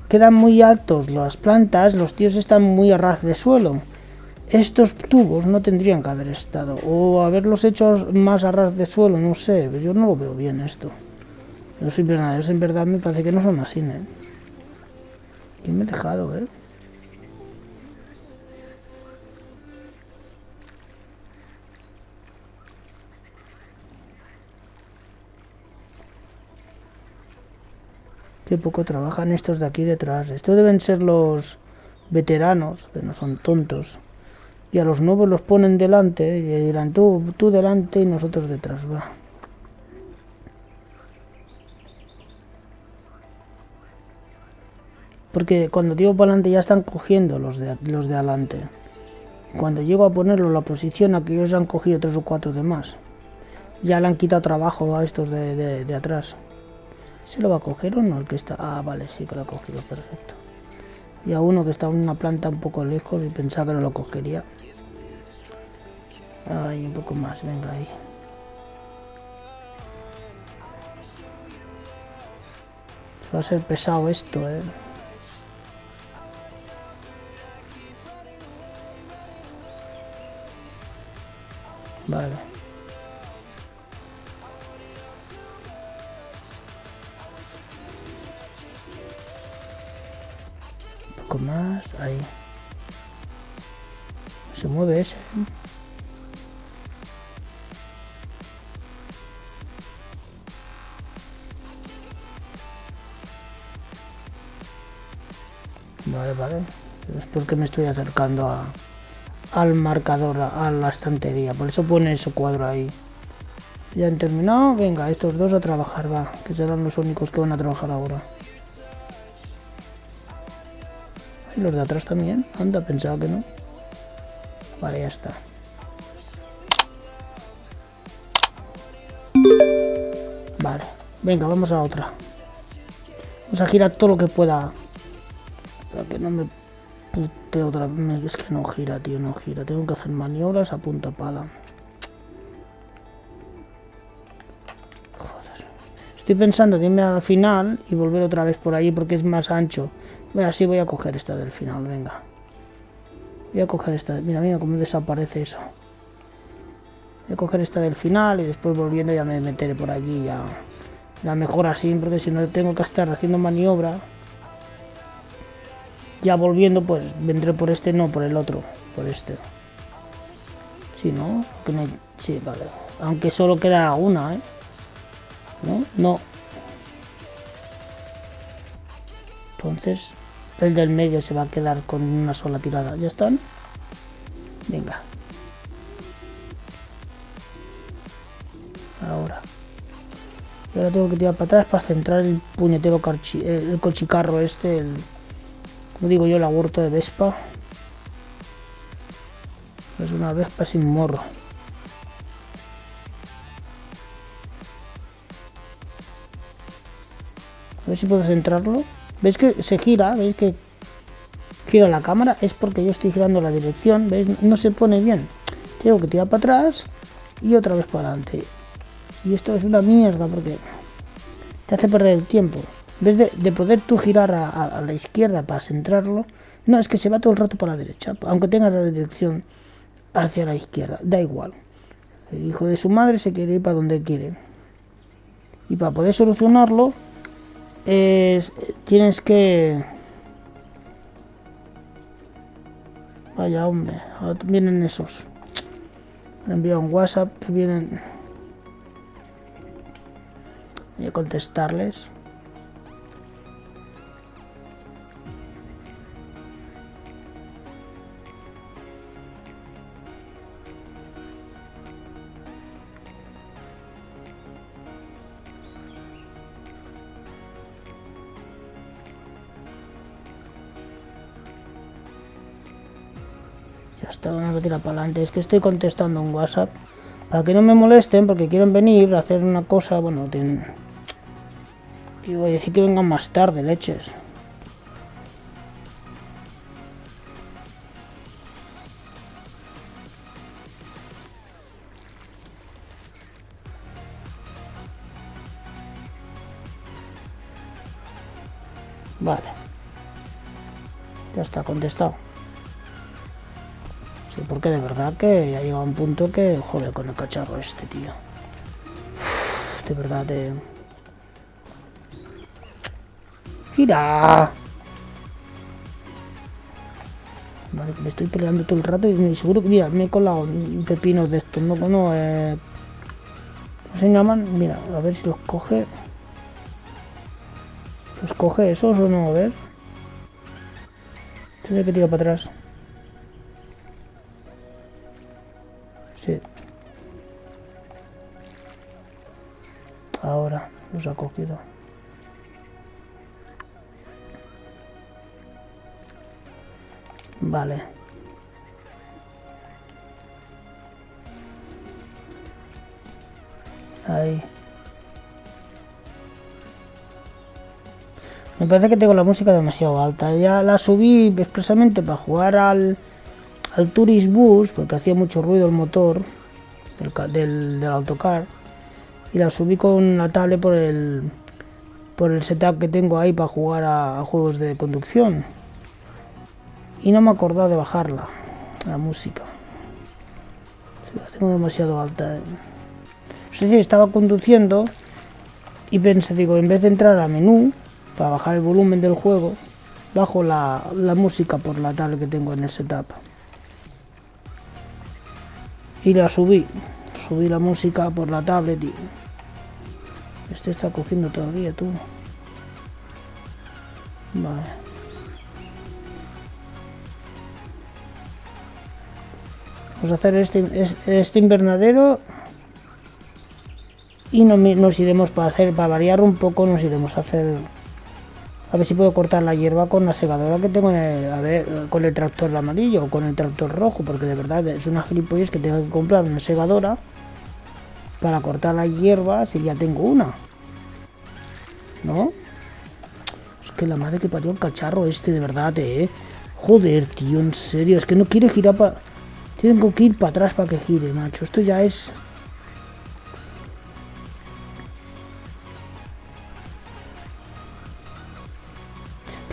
Quedan muy altos las plantas, los tíos están muy a ras de suelo. Estos tubos no tendrían que haber estado, o haberlos hecho más a ras de suelo, no sé, yo no lo veo bien esto. Los invernaderos en verdad me parece que no son así, ¿eh? Yo me he dejado, ¿eh? Qué poco trabajan estos de aquí detrás. Estos deben ser los veteranos, que no son tontos. Y a los nuevos los ponen delante y dirán tú delante y nosotros detrás, va. Porque cuando digo para adelante ya están cogiendo los de adelante. Cuando llego a ponerlo en la posición, aquí ellos han cogido 3 o 4 de más. Ya le han quitado trabajo a estos de atrás. ¿Se lo va a coger o no el que está? Ah, vale, sí que lo ha cogido, perfecto. Y a uno que está en una planta un poco lejos y pensaba que no lo cogería. Ay, un poco más, venga ahí. Va a ser pesado esto, ¿eh? Vale. Más ahí se mueve ese, vale, es porque me estoy acercando al marcador, a la estantería, por eso pone ese cuadro ahí. Ya han terminado, venga, estos dos a trabajar, va, que serán los únicos que van a trabajar ahora. ¿Y los de atrás también? Anda, pensaba que no. Vale, ya está. Vale, venga, vamos a otra. Vamos a girar todo lo que pueda. Para que no me pute otra vez. Es que no gira, tío, no gira. Tengo que hacer maniobras a punta pala. Joder. Estoy pensando en irme al final y volver otra vez por ahí porque es más ancho. Así voy a coger esta del final, venga. Voy a coger esta... Mira, mira cómo desaparece eso. Voy a coger esta del final y después volviendo ya me meteré por allí ya. La mejor así, porque si no tengo que estar haciendo maniobra. Ya volviendo, pues vendré por este, no, por el otro. Por este. Sí, ¿no? Que no hay... Sí, vale. Aunque solo queda una, ¿eh? ¿No? No. Entonces... El del medio se va a quedar con una sola tirada. ¿Ya están? Venga. Ahora. Y ahora tengo que tirar para atrás para centrar el puñetero cochicarro este. Como digo yo, el aborto de Vespa. Es una Vespa sin morro. A ver si puedo centrarlo. ¿Veis que se gira? ¿Veis que gira la cámara? Es porque yo estoy girando la dirección, ¿veis? No se pone bien. Tengo que tirar para atrás y otra vez para adelante. Y esto es una mierda porque te hace perder el tiempo. En vez de poder tú girar a la izquierda para centrarlo, no, es que se va todo el rato para la derecha, aunque tenga la dirección hacia la izquierda, da igual. El hijo de su madre se quiere ir para donde quiere. Y para poder solucionarlo, tienes que... Vaya, hombre, ahora vienen esos. Me envía un WhatsApp que vienen. Voy a contestarles. Vamos a tirar para adelante. Es que estoy contestando un WhatsApp para que no me molesten, porque quieren venir a hacer una cosa. Bueno, tienen... Y voy a decir que vengan más tarde, leches. Vale, ya está contestado. Sí, porque de verdad que ya llega un punto que... Joder, con el cacharro este, tío. Uf, de verdad, ¡Gira! Vale, me estoy peleando todo el rato y me seguro que... Mira, me he colado pepinos de estos, ¿no? ¿Cómo se llaman? Mira, a ver si los coge. ¿Los coge esos o no? A ver. Tendré que tirar para atrás. Sí. Ahora los ha cogido. Vale. Ahí. Me parece que tengo la música demasiado alta. Ya la subí expresamente para jugar al Tourist Bus, porque hacía mucho ruido el motor del autocar, y la subí con la tablet por el setup que tengo ahí para jugar a juegos de conducción, y no me he acordado de bajarla, la música. La tengo demasiado alta, Es decir, estaba conduciendo y pensé, digo, en vez de entrar a menú para bajar el volumen del juego, bajo la música por la tablet que tengo en el setup. Y la subí la música por la tablet y... Este está cogiendo todavía, tú. Vale. Vamos a hacer este invernadero y nos iremos para variar un poco, nos iremos a hacer... A ver si puedo cortar la hierba con la secadora que tengo, con el tractor amarillo o con el tractor rojo, porque de verdad es una gilipollez que tengo que comprar una secadora para cortar la hierba si ya tengo una. ¿No? Es que la madre que parió el cacharro este, de verdad, Joder, tío, en serio, es que no quiere girar para... Tengo que ir para atrás para que gire, macho. Esto ya es...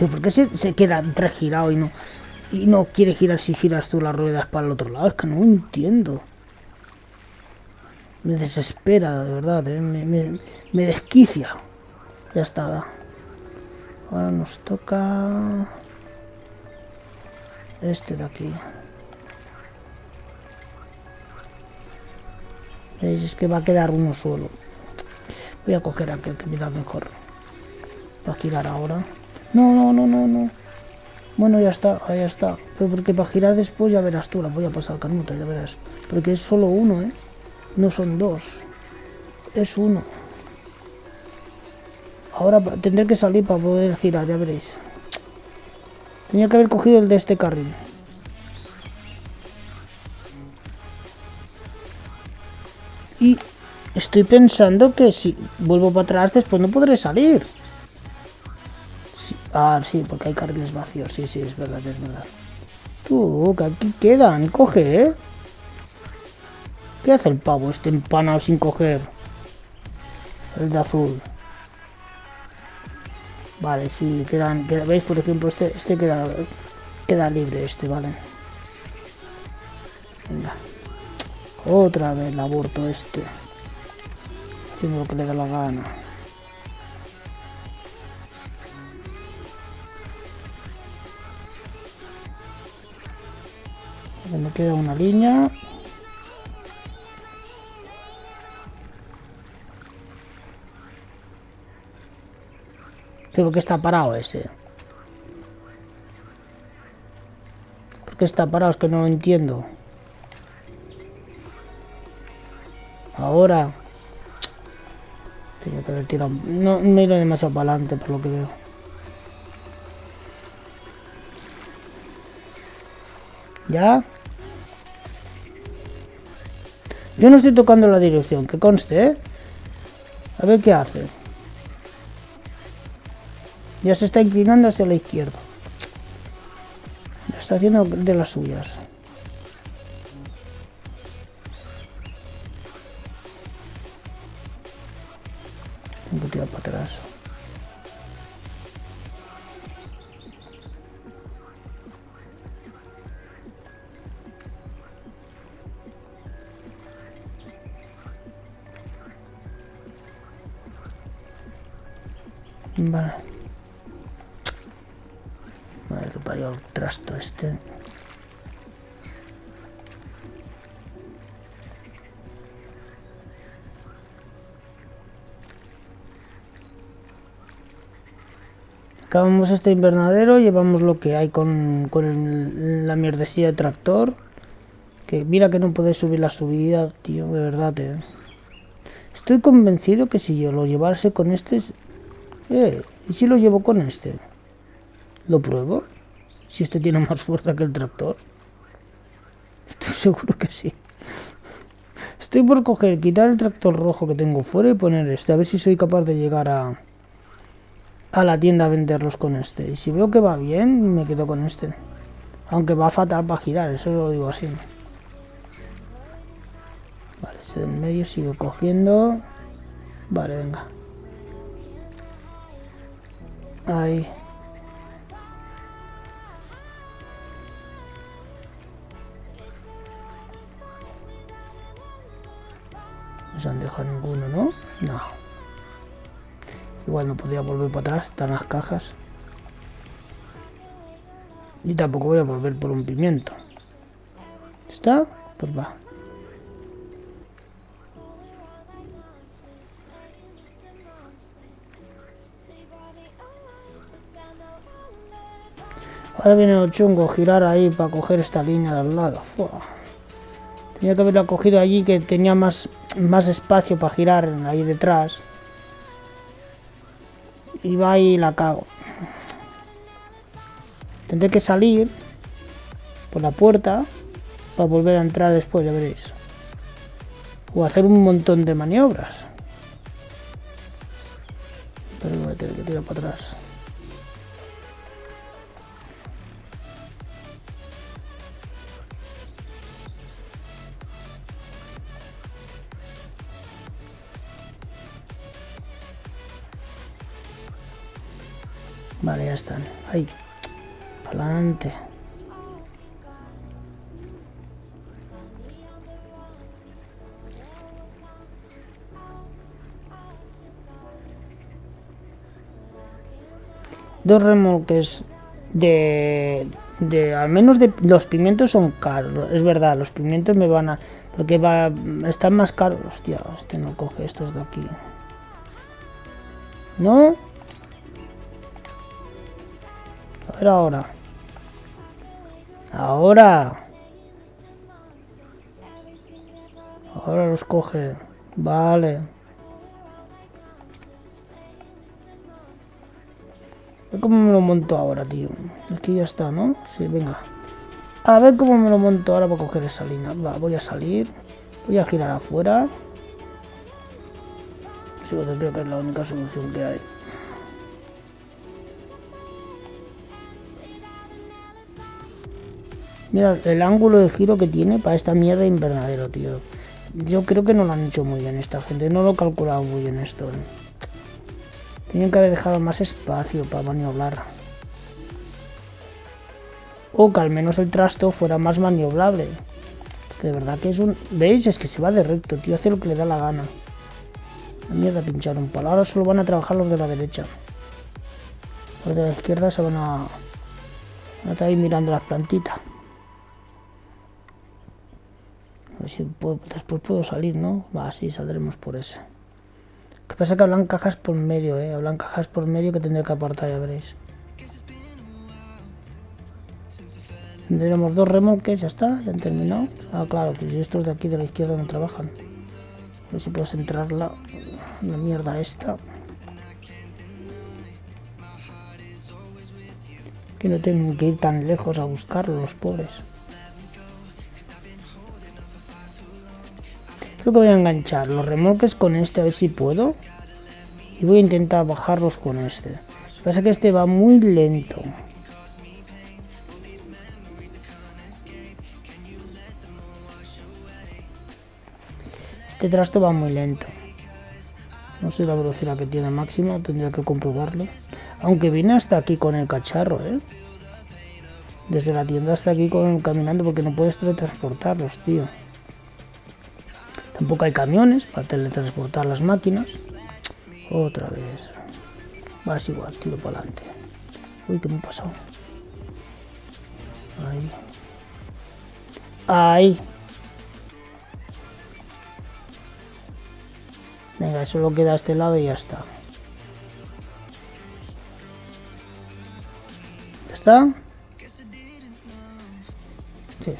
¿Por qué se queda girado y no quiere girar si giras tú las ruedas para el otro lado? Es que no entiendo. Me desespera, de verdad. Me desquicia. Ya está. Ahora nos toca... Este de aquí. ¿Veis? Es que va a quedar uno solo. Voy a coger aquel que me da mejor. Para girar ahora. No. Bueno, ya está, ahí está. Pero porque para girar después ya verás tú, la voy a pasar canuta, ya verás. Porque es solo uno, No son dos. Es uno. Ahora tendré que salir para poder girar, ya veréis. Tenía que haber cogido el de este carril. Y estoy pensando que si vuelvo para atrás después no podré salir. Ah, sí, porque hay carriles vacíos. Sí, es verdad, Tú, que aquí quedan. Coge, ¿Qué hace el pavo este empanado sin coger? El de azul. Vale, sí, quedan. ¿Veis? Por ejemplo, este queda libre, vale. Venga. Otra vez el aborto este. Haciendo lo que le da la gana. Me queda una línea. Creo que está parado ese. ¿Por qué está parado? Es que no lo entiendo. Ahora. Tengo que haber tirado. No me he ido demasiado para adelante por lo que veo. ¿Ya? Yo no estoy tocando la dirección, que conste, ¿eh? A ver qué hace. Ya se está inclinando hacia la izquierda. Ya está haciendo de las suyas. Tengo que tirar para atrás. Vale. Vale, que parió el trasto este. Acabamos este invernadero, llevamos lo que hay con la mierdecilla de tractor. Que mira que no podés subir la subida, tío, de verdad, Estoy convencido que si yo lo llevase con este... ¿y si lo llevo con este? ¿Lo pruebo? ¿Si este tiene más fuerza que el tractor? Estoy seguro que sí. Estoy por coger, quitar el tractor rojo que tengo fuera y poner este. A ver si soy capaz de llegar a la tienda a venderlos con este. Y si veo que va bien, me quedo con este. Aunque va fatal para girar, eso lo digo así. Vale, ese del medio sigo cogiendo. Vale, venga. Ahí. No se han dejado ninguno, ¿no? No. Igual no podía volver para atrás, están las cajas. Y tampoco voy a volver por un pimiento. ¿Está? Pues va. Ahora viene lo chungo, girar ahí para coger esta línea de al lado. Fua. Tenía que haberla cogido allí, que tenía más espacio para girar ahí detrás. Y va y la cago. Tendré que salir por la puerta para volver a entrar después, ya veréis. O hacer un montón de maniobras. Pero voy a tener que tirar para atrás. Vale, ya están. Ahí. Para adelante. Dos remolques de al menos de los pimientos son caros. Es verdad, los pimientos me van a... Porque están más caros. Hostia, este no coge estos de aquí. ¿No? Pero ahora los coge, vale. Ve cómo me lo monto ahora, tío. Aquí ya está, ¿no? Sí, venga. A ver cómo me lo monto ahora para coger esa línea. Va, voy a salir, voy a girar afuera. Sí, porque creo que es la única solución que hay. Mira el ángulo de giro que tiene para esta mierda de invernadero, tío. Yo creo que no lo han hecho muy bien esta gente. No lo he calculado muy bien esto. Tienen que haber dejado más espacio para maniobrar. O que al menos el trasto fuera más maniobrable. Que de verdad que es un... ¿Veis? Es que se va de recto, tío. Hace lo que le da la gana. La mierda, pincharon un palo. Ahora solo van a trabajar los de la derecha. Los de la izquierda se van a... Van a estar ahí mirando las plantitas. A ver si puedo... después puedo salir, ¿no? Va, sí, saldremos por ese. Que pasa que hablan cajas por medio, ¿eh? Hablan cajas por medio que tendré que apartar, ya veréis. Tendremos dos remolques, ya está, ya han terminado. Ah, claro, pues estos de aquí de la izquierda no trabajan. A ver si puedo centrar la mierda esta. Que no tengo que ir tan lejos a buscarlos, los pobres. Creo que voy a enganchar los remolques con este, a ver si puedo. Y voy a intentar bajarlos con este. Lo que pasa es que este va muy lento. Este trasto va muy lento. No sé la velocidad que tiene máxima, tendría que comprobarlo. Aunque vine hasta aquí con el cacharro, ¿eh? Desde la tienda hasta aquí caminando, porque no puedes teletransportarlos, tío. Tampoco hay camiones para teletransportar las máquinas. Otra vez. Vas igual, tiro para adelante. Uy, ¿qué me ha pasado? Ahí. Ahí. Venga, solo queda este lado y ya está. ¿Ya está? Sí.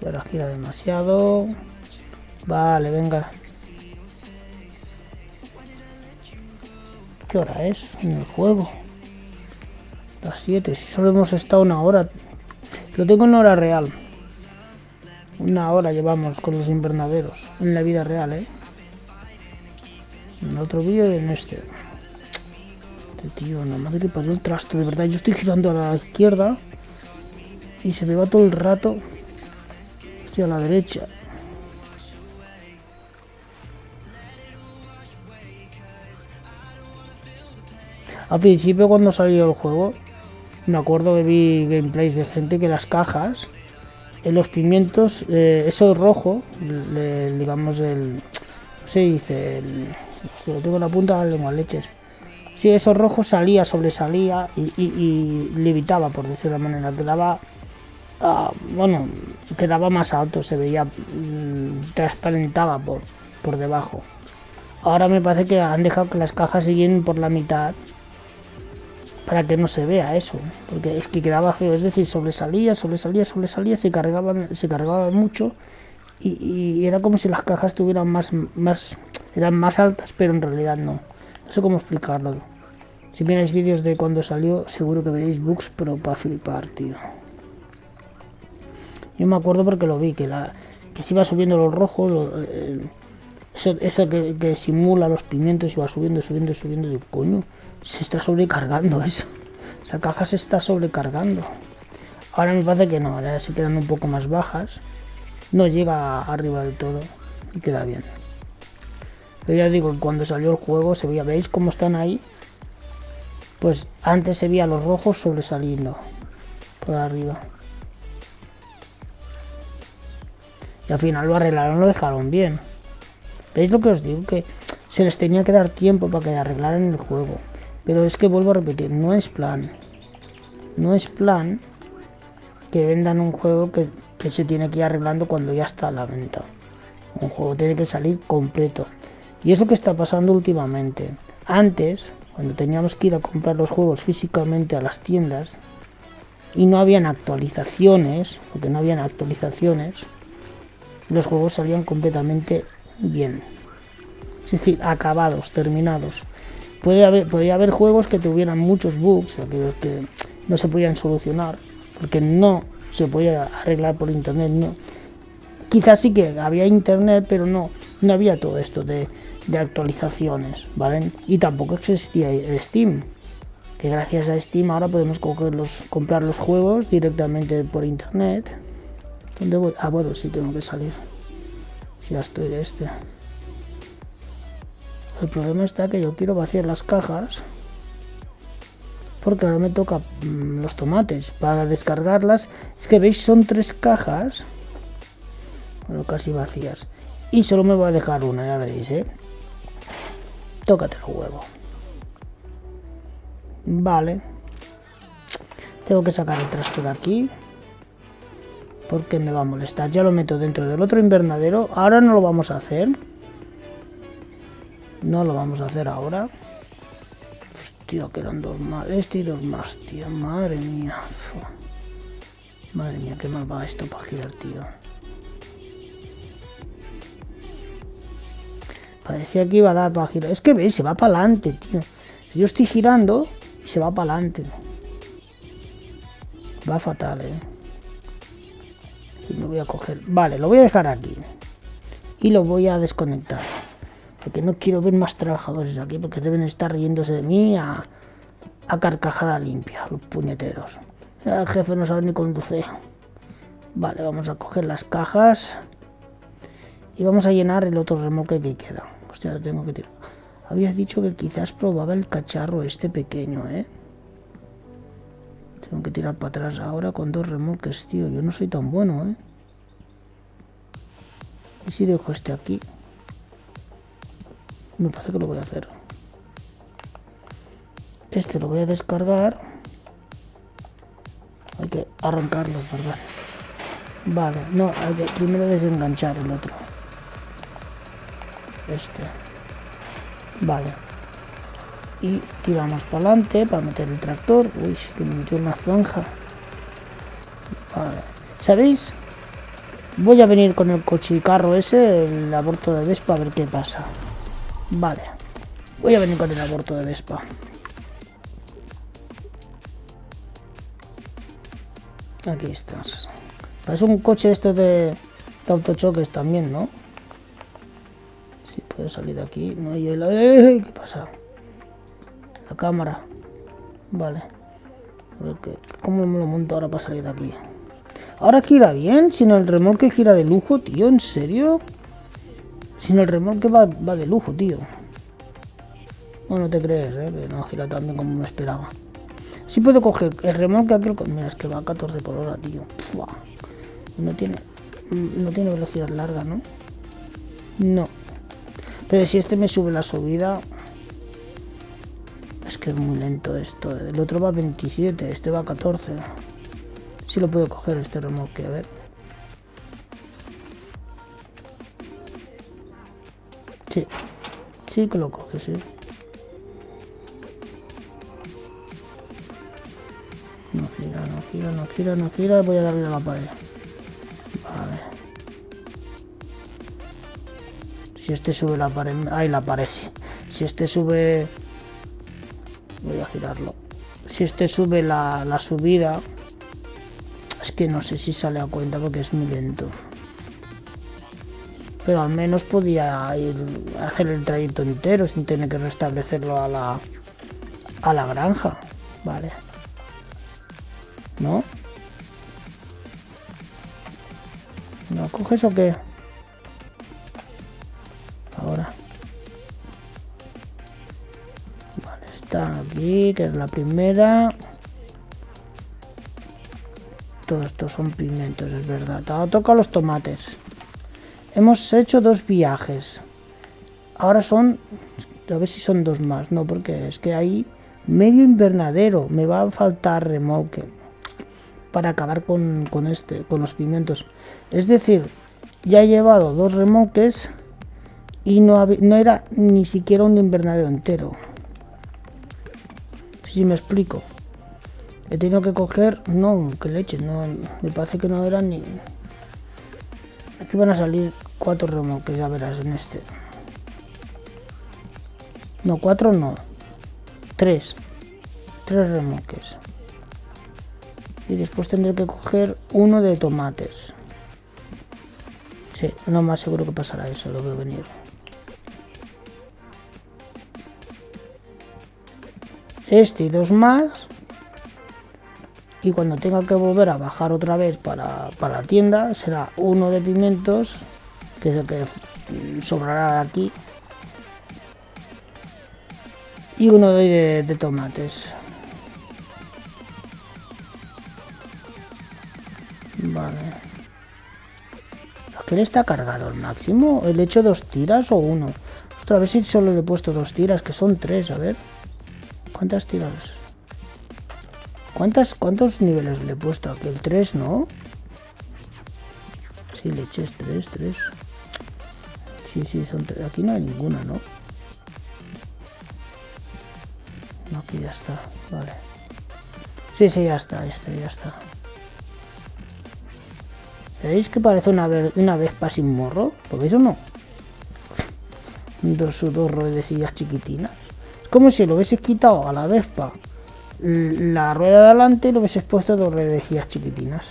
Y ahora gira demasiado. Vale, venga. ¿Qué hora es en el juego? Las 7. Si solo hemos estado una hora. Lo tengo en hora real. Una hora llevamos con los invernaderos. En la vida real, ¿eh? En otro vídeo y en este. Este tío, la madre que parió el trasto, de verdad. Yo estoy girando a la izquierda y se me va todo el rato hacia la derecha. Al principio, cuando salió el juego, me acuerdo que vi gameplays de gente que las cajas, en los pimientos, eso rojo, digamos el... se dice... Hostia, lo tengo en la punta de la lengua, leches. Sí, eso rojo salía, sobresalía y levitaba, por decir de una manera. Quedaba, bueno, quedaba más alto, se veía, transparentaba por debajo. Ahora me parece que han dejado que las cajas siguen por la mitad para que no se vea eso, porque es que quedaba feo, es decir, sobresalía, se cargaban mucho. Y era como si las cajas tuvieran eran más altas, pero en realidad no. No sé cómo explicarlo. Si miráis vídeos de cuando salió, seguro que veréis bugs, pero para flipar, tío. Yo me acuerdo porque lo vi, que se iba subiendo los rojos, eso que simula los pimientos, iba subiendo, y coño, se está sobrecargando eso. Esa caja se está sobrecargando. Ahora me parece que no, ahora se quedan un poco más bajas. No llega arriba del todo y queda bien. Pero ya os digo, cuando salió el juego se veía, ¿veis cómo están ahí? Pues antes se veía los rojos sobresaliendo por arriba. Y al final lo arreglaron, lo dejaron bien. ¿Veis lo que os digo? Que se les tenía que dar tiempo para que arreglaran el juego. Pero es que vuelvo a repetir, no es plan. No es plan que vendan un juego que se tiene que ir arreglando cuando ya está a la venta. Un juego tiene que salir completo. Y es lo que está pasando últimamente. Antes, cuando teníamos que ir a comprar los juegos físicamente a las tiendas y no habían actualizaciones, porque no habían actualizaciones, los juegos salían completamente bien. Es decir, acabados, terminados. Podía haber juegos que tuvieran muchos bugs, aquellos que no se podían solucionar, porque no se podía arreglar por internet, no. Quizás sí que había internet, pero no había todo esto de actualizaciones, ¿vale? Y tampoco existía Steam, que gracias a Steam ahora podemos comprar los juegos directamente por internet. ¿Dónde voy? Ah, bueno, sí, tengo que salir. Ya estoy de este. El problema está que yo quiero vaciar las cajas, porque ahora me toca los tomates para descargarlas. Es que veis, son tres cajas Bueno, casi vacías. Y solo me va a dejar una, ya veréis, ¿eh? Tócate el huevo. Vale. Tengo que sacar el trasto de aquí. Porque me va a molestar. Ya lo meto dentro del otro invernadero. Ahora no lo vamos a hacer. No lo vamos a hacer ahora. Hostia, que eran dos más. Este y dos más, tío. Madre mía. Madre mía, qué mal va esto para girar, tío. Parecía que iba a dar para girar. Es que veis, se va para adelante, tío. Yo estoy girando y se va para adelante. Va fatal, eh. Y me voy a coger. Vale, lo voy a dejar aquí. Y lo voy a desconectar. Porque no quiero ver más trabajadores aquí. Porque deben estar riéndose de mí a carcajada limpia. Los puñeteros. El jefe no sabe ni conducir. Vale, vamos a coger las cajas. Y vamos a llenar el otro remolque que queda. Hostia, lo tengo que tirar. Habías dicho que quizás probaba el cacharro este pequeño, ¿eh? Tengo que tirar para atrás ahora con dos remolques, tío. Yo no soy tan bueno, ¿eh? ¿Y si dejo este aquí? Me parece que lo voy a hacer. Este lo voy a descargar. Hay que arrancarlo, ¿verdad? Vale, no, hay que primero desenganchar el otro. Este. Vale. Y tiramos para adelante para meter el tractor. Uy, que me metió una zanja. Vale. ¿Sabéis? Voy a venir con el cochicarro ese, el aborto de Vespa, a ver qué pasa. Vale. Voy a venir con el aborto de Vespa. Aquí estás. Parece un coche esto de autochoques también, ¿no? Si puedo salir de aquí. No hay la... ¿Qué pasa? La cámara. Vale. A ver, ¿cómo me lo monto ahora para salir de aquí? Ahora gira bien. Sin el remolque gira de lujo, tío. ¿En serio? Sin el remolque va de lujo, tío. Bueno, no te crees, ¿eh? Que no gira tan bien como me esperaba. Si puedo coger el remolque aquel... Mira, es que va a 14 por hora, tío. Pua. No tiene velocidad larga, ¿no? No. Pero si este me sube la subida... Es que es muy lento esto. El otro va a 27, este va a 14. Si lo puedo coger este remolque, a ver. Sí. Sí que lo coge, sí. No gira, no gira, no gira, no gira. Voy a darle a la pared. Vale. Si este sube la pared... Ahí la pared, sí. Si este sube... Voy a girarlo. Si este sube la subida... Es que no sé si sale a cuenta porque es muy lento. Pero al menos podía ir a hacer el trayecto entero sin tener que restablecerlo a la granja. Vale. ¿No? ¿No coges o qué? Ahora. Vale, está aquí, que es la primera. Todos estos son pimientos, es verdad. Ahora toca los tomates. Hemos hecho dos viajes. Ahora son... A ver si son dos más. No, porque es que hay medio invernadero. Me va a faltar remolque para acabar con los pimientos. Es decir, ya he llevado dos remolques y no era ni siquiera un invernadero entero. Si me explico. He tenido que coger... No, que leche, no, me parece que no era ni... Aquí van a salir cuatro remolques, ya verás, en este. No, cuatro no. Tres. Tres remolques. Y después tendré que coger uno de tomates. Sí, no más seguro que pasará eso, lo veo venir. Este y dos más. Y cuando tenga que volver a bajar otra vez para la tienda, será uno de pimientos, que es el que sobrará de aquí. Y uno de tomates. Vale. ¿Qué le está cargado al máximo? ¿Le he hecho dos tiras o uno? Ostras, a ver si solo le he puesto dos tiras, que son tres, a ver. ¿Cuántas tiras? ¿Cuántos niveles le he puesto aquí? El 3, ¿no? Sí, le eché 3. Sí, son 3. Aquí no hay ninguna, ¿no? No, aquí ya está, vale. Sí, ya está, ya está. ¿Veis que parece una vespa sin morro? ¿Lo veis o no? Dos ruedecillas chiquitinas. Es como si lo hubiese quitado a la vespa la rueda de adelante y lo hubiese puesto dos ruedecillas chiquitinas.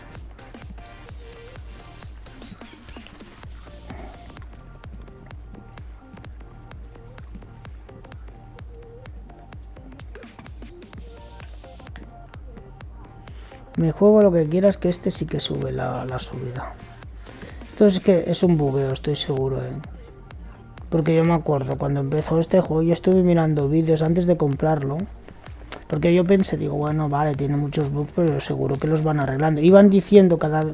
Mi juego lo que quieras, que este sí que sube la subida. Esto es que es un bugueo, estoy seguro, ¿eh? Porque yo me acuerdo cuando empezó este juego, yo estuve mirando vídeos antes de comprarlo, porque yo pensé, digo, bueno, vale, tiene muchos bugs, pero seguro que los van arreglando. Iban diciendo cada...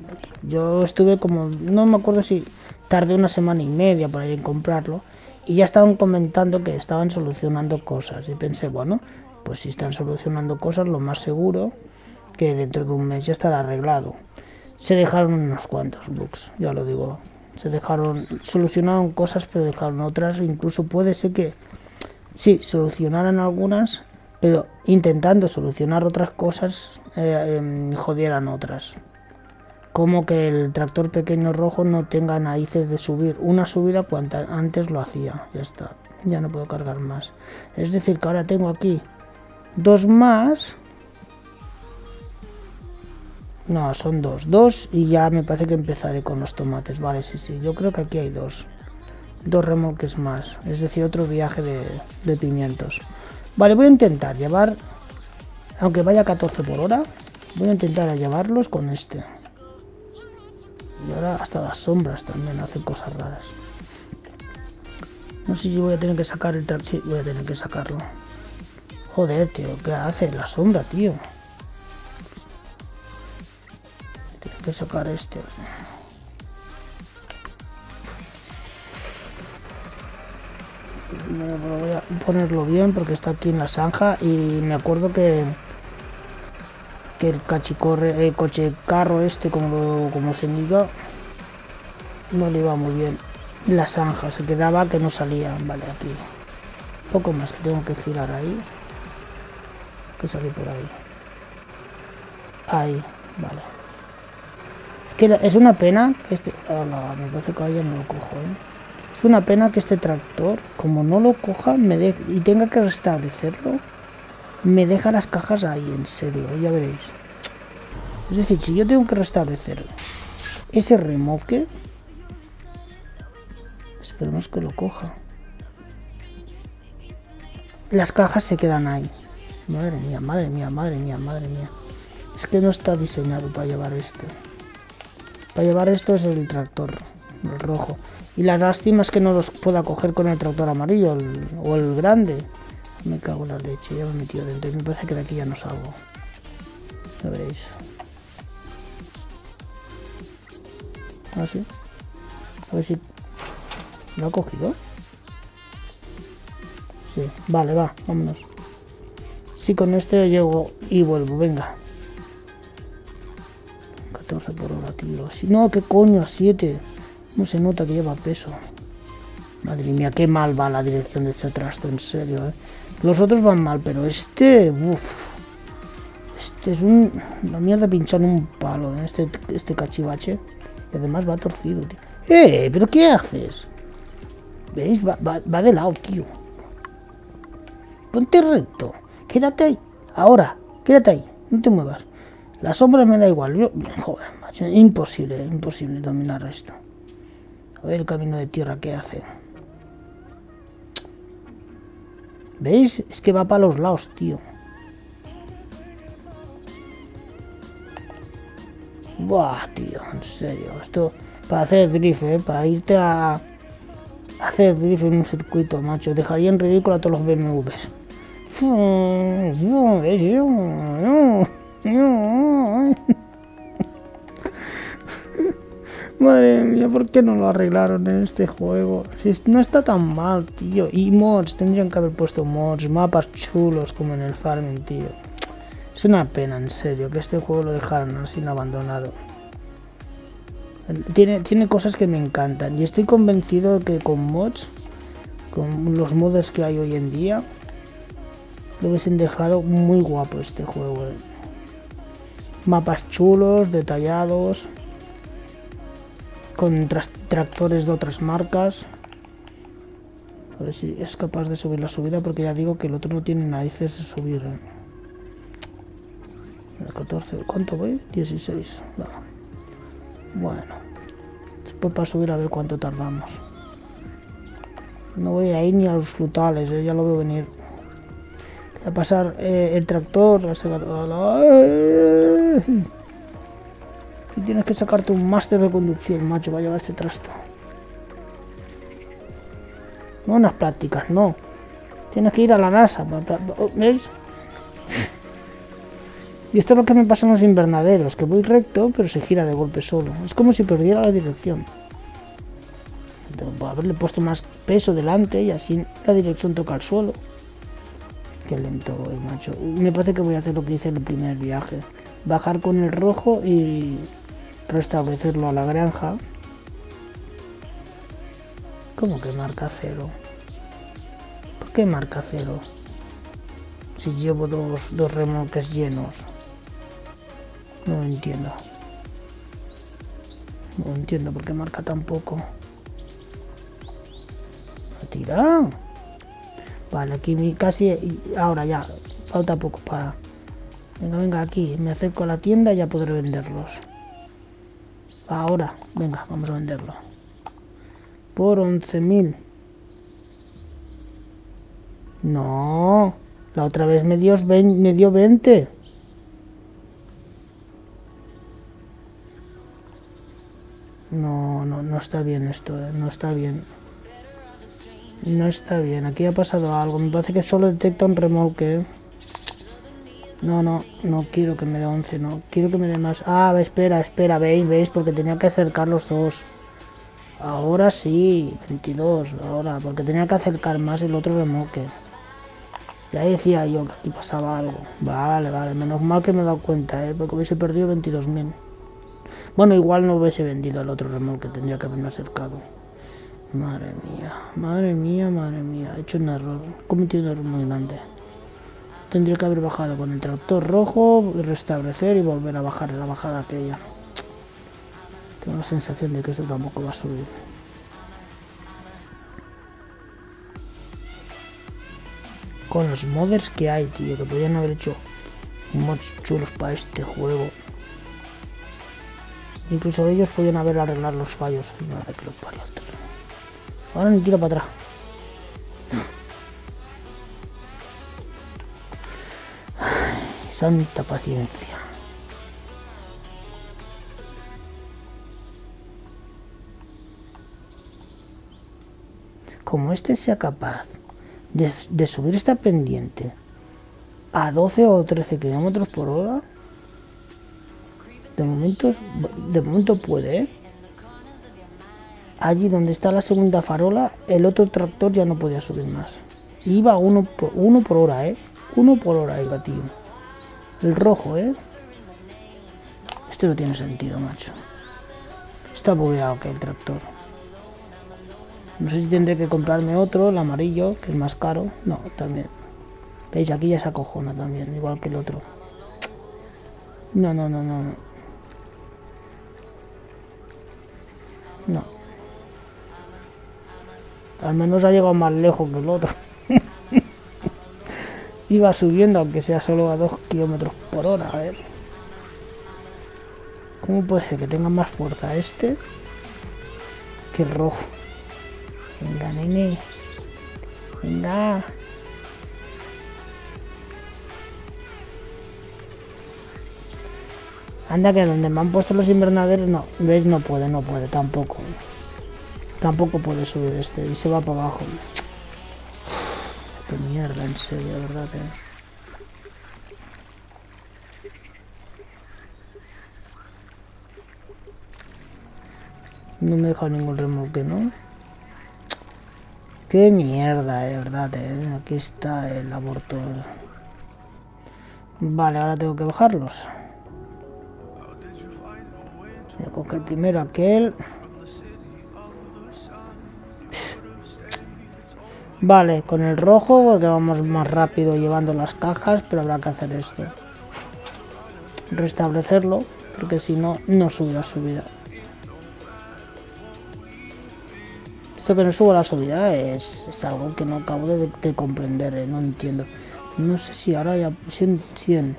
Yo estuve como... No me acuerdo si tardé una semana y media por ahí en comprarlo, y ya estaban comentando que estaban solucionando cosas. Y pensé, bueno, pues si están solucionando cosas, lo más seguro... que dentro de un mes ya estará arreglado. Se dejaron unos cuantos bugs, ya lo digo. Se dejaron, solucionaron cosas, pero dejaron otras. Incluso puede ser que sí, solucionaran algunas, pero intentando solucionar otras cosas, jodieran otras. Como que el tractor pequeño rojo no tenga narices de subir una subida cuanto antes lo hacía. Ya está, ya no puedo cargar más. Es decir, que ahora tengo aquí dos más... No, son dos y ya me parece que empezaré con los tomates. Vale, sí, yo creo que aquí hay dos remolques más, es decir, otro viaje de pimientos. Vale, voy a intentar llevar, aunque vaya 14 por hora, voy a intentar llevarlos con este. Y ahora hasta las sombras también hacen cosas raras. No sé si voy a tener que sacar el taxi, voy a tener que sacarlo. Joder, tío, ¿qué hace la sombra, tío? Que sacar este. Voy a ponerlo bien porque está aquí en la zanja y me acuerdo que el cachicorre, el coche carro este, como se diga, no le iba muy bien la zanja, se quedaba que no salía. Vale, aquí un poco más, tengo que girar ahí, que salir por ahí, vale. Es una pena que este... Oh, no, me parece que ahora no lo cojo, ¿eh? Es una pena que este tractor, como no lo coja y tenga que restablecerlo, me deja las cajas ahí, en serio, ya veréis. Es decir, si yo tengo que restablecer ese remolque, esperemos que lo coja. Las cajas se quedan ahí. Madre mía, madre mía, madre mía, madre mía. Es que no está diseñado para llevar esto. Para llevar esto es el tractor, el rojo. Y la lástima es que no los pueda coger con el tractor amarillo o el grande. Me cago en la leche, ya me he metido dentro. Me parece que de aquí ya no salgo. Lo veréis. Así. A ver si... ¿Lo ha cogido? Sí, vale, va, vámonos. Sí, con este llego y vuelvo, venga. 14 por hora, tío. Si no, ¿qué coño? 7. No se nota que lleva peso. Madre mía, qué mal va la dirección de este trasto, en serio, ¿eh? Los otros van mal, pero este... Uf. Este es un... La mierda pinchar un palo, ¿eh? Este cachivache. Y además va torcido, tío. ¡Eh! ¿Pero qué haces? ¿Veis? Va de lado, tío. Ponte recto. Quédate ahí. Ahora. Quédate ahí. No te muevas. La sombra me da igual, yo... Joder, macho, imposible dominar esto. A ver el camino de tierra que hace. ¿Veis? Es que va para los lados, tío. Buah, tío, en serio. Esto para hacer drift, para irte a hacer drift en un circuito, macho. Dejaría en ridículo a todos los BMWs. Madre mía, ¿por qué no lo arreglaron en este juego? Si no está tan mal, tío. Y mods, tendrían que haber puesto mods, mapas chulos como en el Farming, tío. Es una pena, en serio, que este juego lo dejaron así abandonado. Tiene cosas que me encantan y estoy convencido que con mods, con los mods que hay hoy en día, lo hubiesen dejado muy guapo este juego. Mapas chulos, detallados, con tractores de otras marcas. A ver si es capaz de subir la subida, porque ya digo que el otro no tiene narices de subir. 14, ¿cuánto voy? 16. No. Bueno, después para subir a ver cuánto tardamos. No voy a ir ni a los frutales, ya lo veo venir. Voy a pasar el tractor, la secadora. Y tienes que sacarte un máster de conducción, macho, va a llevar este trasto. No unas prácticas, no. Tienes que ir a la NASA. ¿Veis? Y esto es lo que me pasa en los invernaderos, que voy recto, pero se gira de golpe solo. Es como si perdiera la dirección. Debo haberle puesto más peso delante y así la dirección toca el suelo. Qué lento voy, macho. Me parece que voy a hacer lo que hice en el primer viaje. Bajar con el rojo y restablecerlo a la granja. ¿Cómo que marca cero? ¿Por qué marca cero? Si llevo dos remolques llenos. No lo entiendo. No entiendo por qué marca tan poco. Tira. Vale, aquí casi. Ahora ya. Falta poco para. Venga, venga, aquí. Me acerco a la tienda y ya podré venderlos. Ahora. Venga, vamos a venderlo. Por 11.000. No. La otra vez me dio 20. No, no, no está bien esto, no está bien. No está bien, aquí ha pasado algo. Me parece que solo detecta un remolque. No, no, no quiero que me dé 11, no. Quiero que me dé más. Ah, espera, espera, veis, porque tenía que acercar los dos. Ahora sí, 22, ahora, porque tenía que acercar más el otro remolque. Ya decía yo que aquí pasaba algo. Vale, vale, menos mal que me he dado cuenta, porque hubiese perdido 22.000. Bueno, igual no hubiese vendido el otro remolque, tendría que haberme acercado. Madre mía, madre mía, madre mía. He hecho un error, he cometido un error muy grande. Tendría que haber bajado con el tractor rojo, restablecer y volver a bajar la bajada aquella. Tengo la sensación de que eso tampoco va a subir. Con los modders que hay, tío, que podrían haber hecho mods chulos para este juego. Incluso ellos podían haber arreglado los fallos. Madre que lo parió. Ahora ni tiro para atrás. Ay, santa paciencia. Como este sea capaz de subir esta pendiente a 12 o 13 kilómetros por hora, de momento puede, ¿eh? Allí donde está la segunda farola, el otro tractor ya no podía subir más. Iba uno por hora, ¿eh? Uno por hora iba, tío. El rojo, ¿eh? Esto no tiene sentido, macho. Está bugueado que el tractor. No sé si tendré que comprarme otro, el amarillo, que es más caro. No, también. ¿Veis? Aquí ya se acojona también, igual que el otro. No, no, no, no. No. Al menos ha llegado más lejos que el otro. Iba subiendo, aunque sea solo a 2 kilómetros por hora. A ver. ¿Cómo puede ser que tenga más fuerza este que el rojo? Venga, nene. Venga. Anda, que donde me han puesto los invernaderos, no. ¿Veis? No puede, no puede, tampoco. Tampoco puede subir este y se va para abajo. Qué mierda, en serio, de verdad. No me he dejado ningún remolque, ¿no? Qué mierda, de verdad, Aquí está el aborto. Vale, ahora tengo que bajarlos. Voy a coger primero aquel. Vale, con el rojo porque vamos más rápido llevando las cajas, pero habrá que hacer esto. Restablecerlo, porque si no, no sube la subida. Esto que no suba la subida es algo que no acabo de comprender, no entiendo. No sé si ahora ya 100,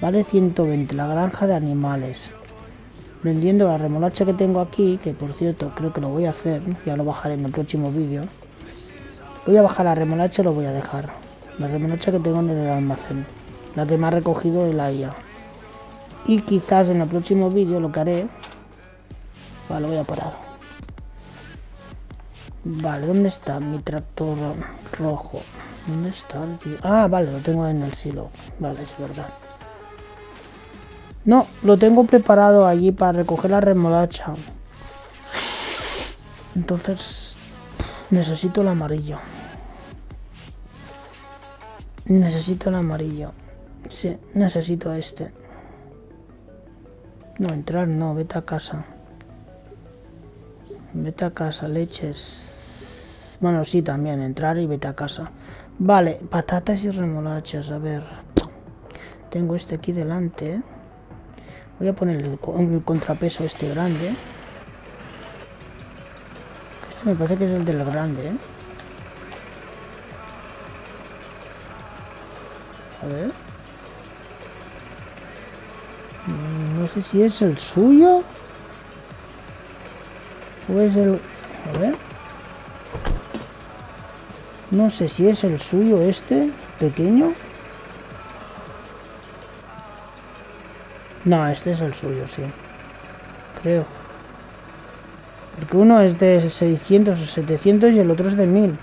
vale 120, la granja de animales. Vendiendo la remolacha que tengo aquí, que por cierto creo que lo voy a hacer, ya lo bajaré en el próximo vídeo. Voy a bajar la remolacha y lo voy a dejar. La remolacha que tengo en el almacén. La que me ha recogido de la IA. Y quizás en el próximo vídeo lo que haré... Vale, lo voy a parar. Vale, ¿dónde está mi tractor rojo? ¿Dónde está el tío? Ah, vale, lo tengo en el silo. Vale, es verdad. No, lo tengo preparado allí para recoger la remolacha. Entonces... necesito el amarillo. Necesito el amarillo. Sí, necesito este. No, entrar no, vete a casa. Vete a casa, leches. Bueno, sí, también, entrar y vete a casa. Vale, patatas y remolachas, a ver. Tengo este aquí delante, ¿eh? Voy a poner el contrapeso este grande, ¿eh? Me parece que es el de lo grande, ¿eh? A ver. No sé si es el suyo. O es el... A ver. No sé si es el suyo este, pequeño. No, este es el suyo, sí. Creo. Porque uno es de 600 o 700 y el otro es de 1000.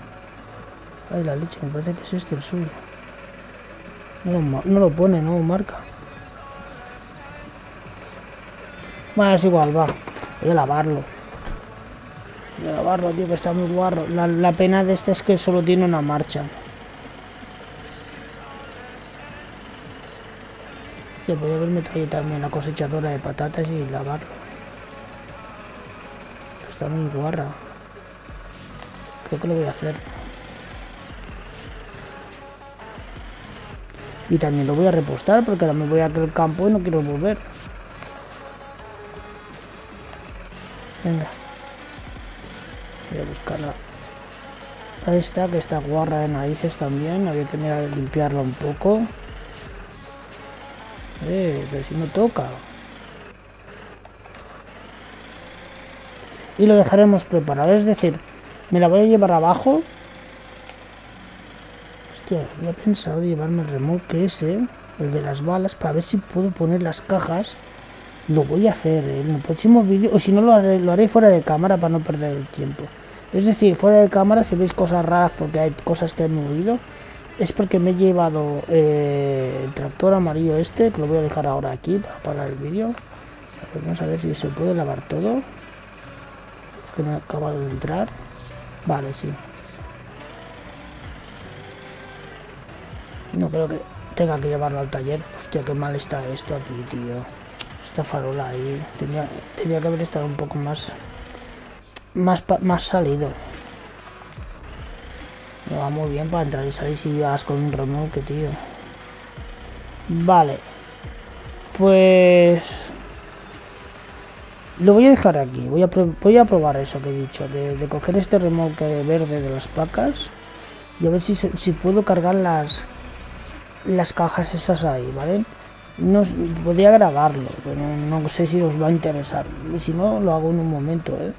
Ay, la leche, me parece que es este el suyo. No lo pone, no marca. Bueno, es igual, va. Voy a lavarlo. Tío, que está muy guarro. La pena de este es que solo tiene una marcha. Sí, podría haberme traído también la cosechadora de patatas y lavarlo. Muy guarra, creo que lo voy a hacer y también lo voy a repostar porque ahora me voy a aquel campo y no quiero volver. Venga, voy a buscarla. Ahí está, que está guarra de narices también. Había que limpiarla un poco, pero si no toca. Y lo dejaremos preparado, es decir, me la voy a llevar abajo. Hostia, había pensado llevarme el remolque ese, el de las balas, para ver si puedo poner las cajas. Lo voy a hacer en el próximo vídeo, o si no lo haré fuera de cámara para no perder el tiempo. Es decir, fuera de cámara, si veis cosas raras porque hay cosas que he movido, es porque me he llevado el tractor amarillo este, que lo voy a dejar ahora aquí para parar el vídeo. Vamos a ver si se puede lavar todo. Que no he acabado de entrar. Vale, sí. No creo que tenga que llevarlo al taller. Hostia, qué mal está esto aquí, tío. Esta farola ahí. Tenía que haber estado un poco más salido. Me va muy bien para entrar y salir si vas con un remolque, tío. Vale. Pues... lo voy a dejar aquí, voy a probar eso que he dicho, de coger este remolque verde de las pacas y a ver si puedo cargar las cajas esas ahí, ¿vale? No, podría grabarlo, pero no sé si os va a interesar, y si no, lo hago en un momento, ¿eh?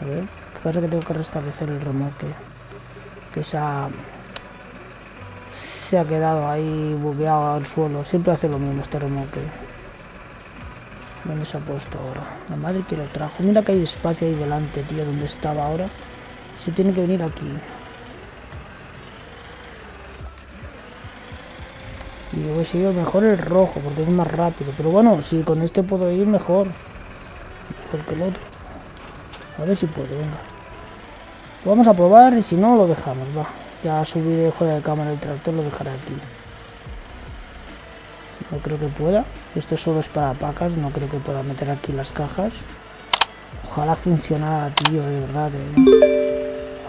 A ver, ¿qué pasa? Que tengo que restablecer el remolque, que se ha quedado ahí bugueado al suelo, siempre hace lo mismo este remolque. ¿Dónde se ha puesto ahora? La madre que lo trajo. Mira que hay espacio ahí delante, tío, donde estaba ahora. Se tiene que venir aquí. Y hubiese ido mejor el rojo, porque es más rápido. Pero bueno, si con este puedo ir mejor. mejor que el otro. A ver si puedo, venga. Lo vamos a probar y si no lo dejamos, va. Ya subiré fuera de cámara el tractor, lo dejaré aquí. No creo que pueda. Esto solo es para pacas, no creo que pueda meter aquí las cajas. Ojalá funcionara, tío, de verdad.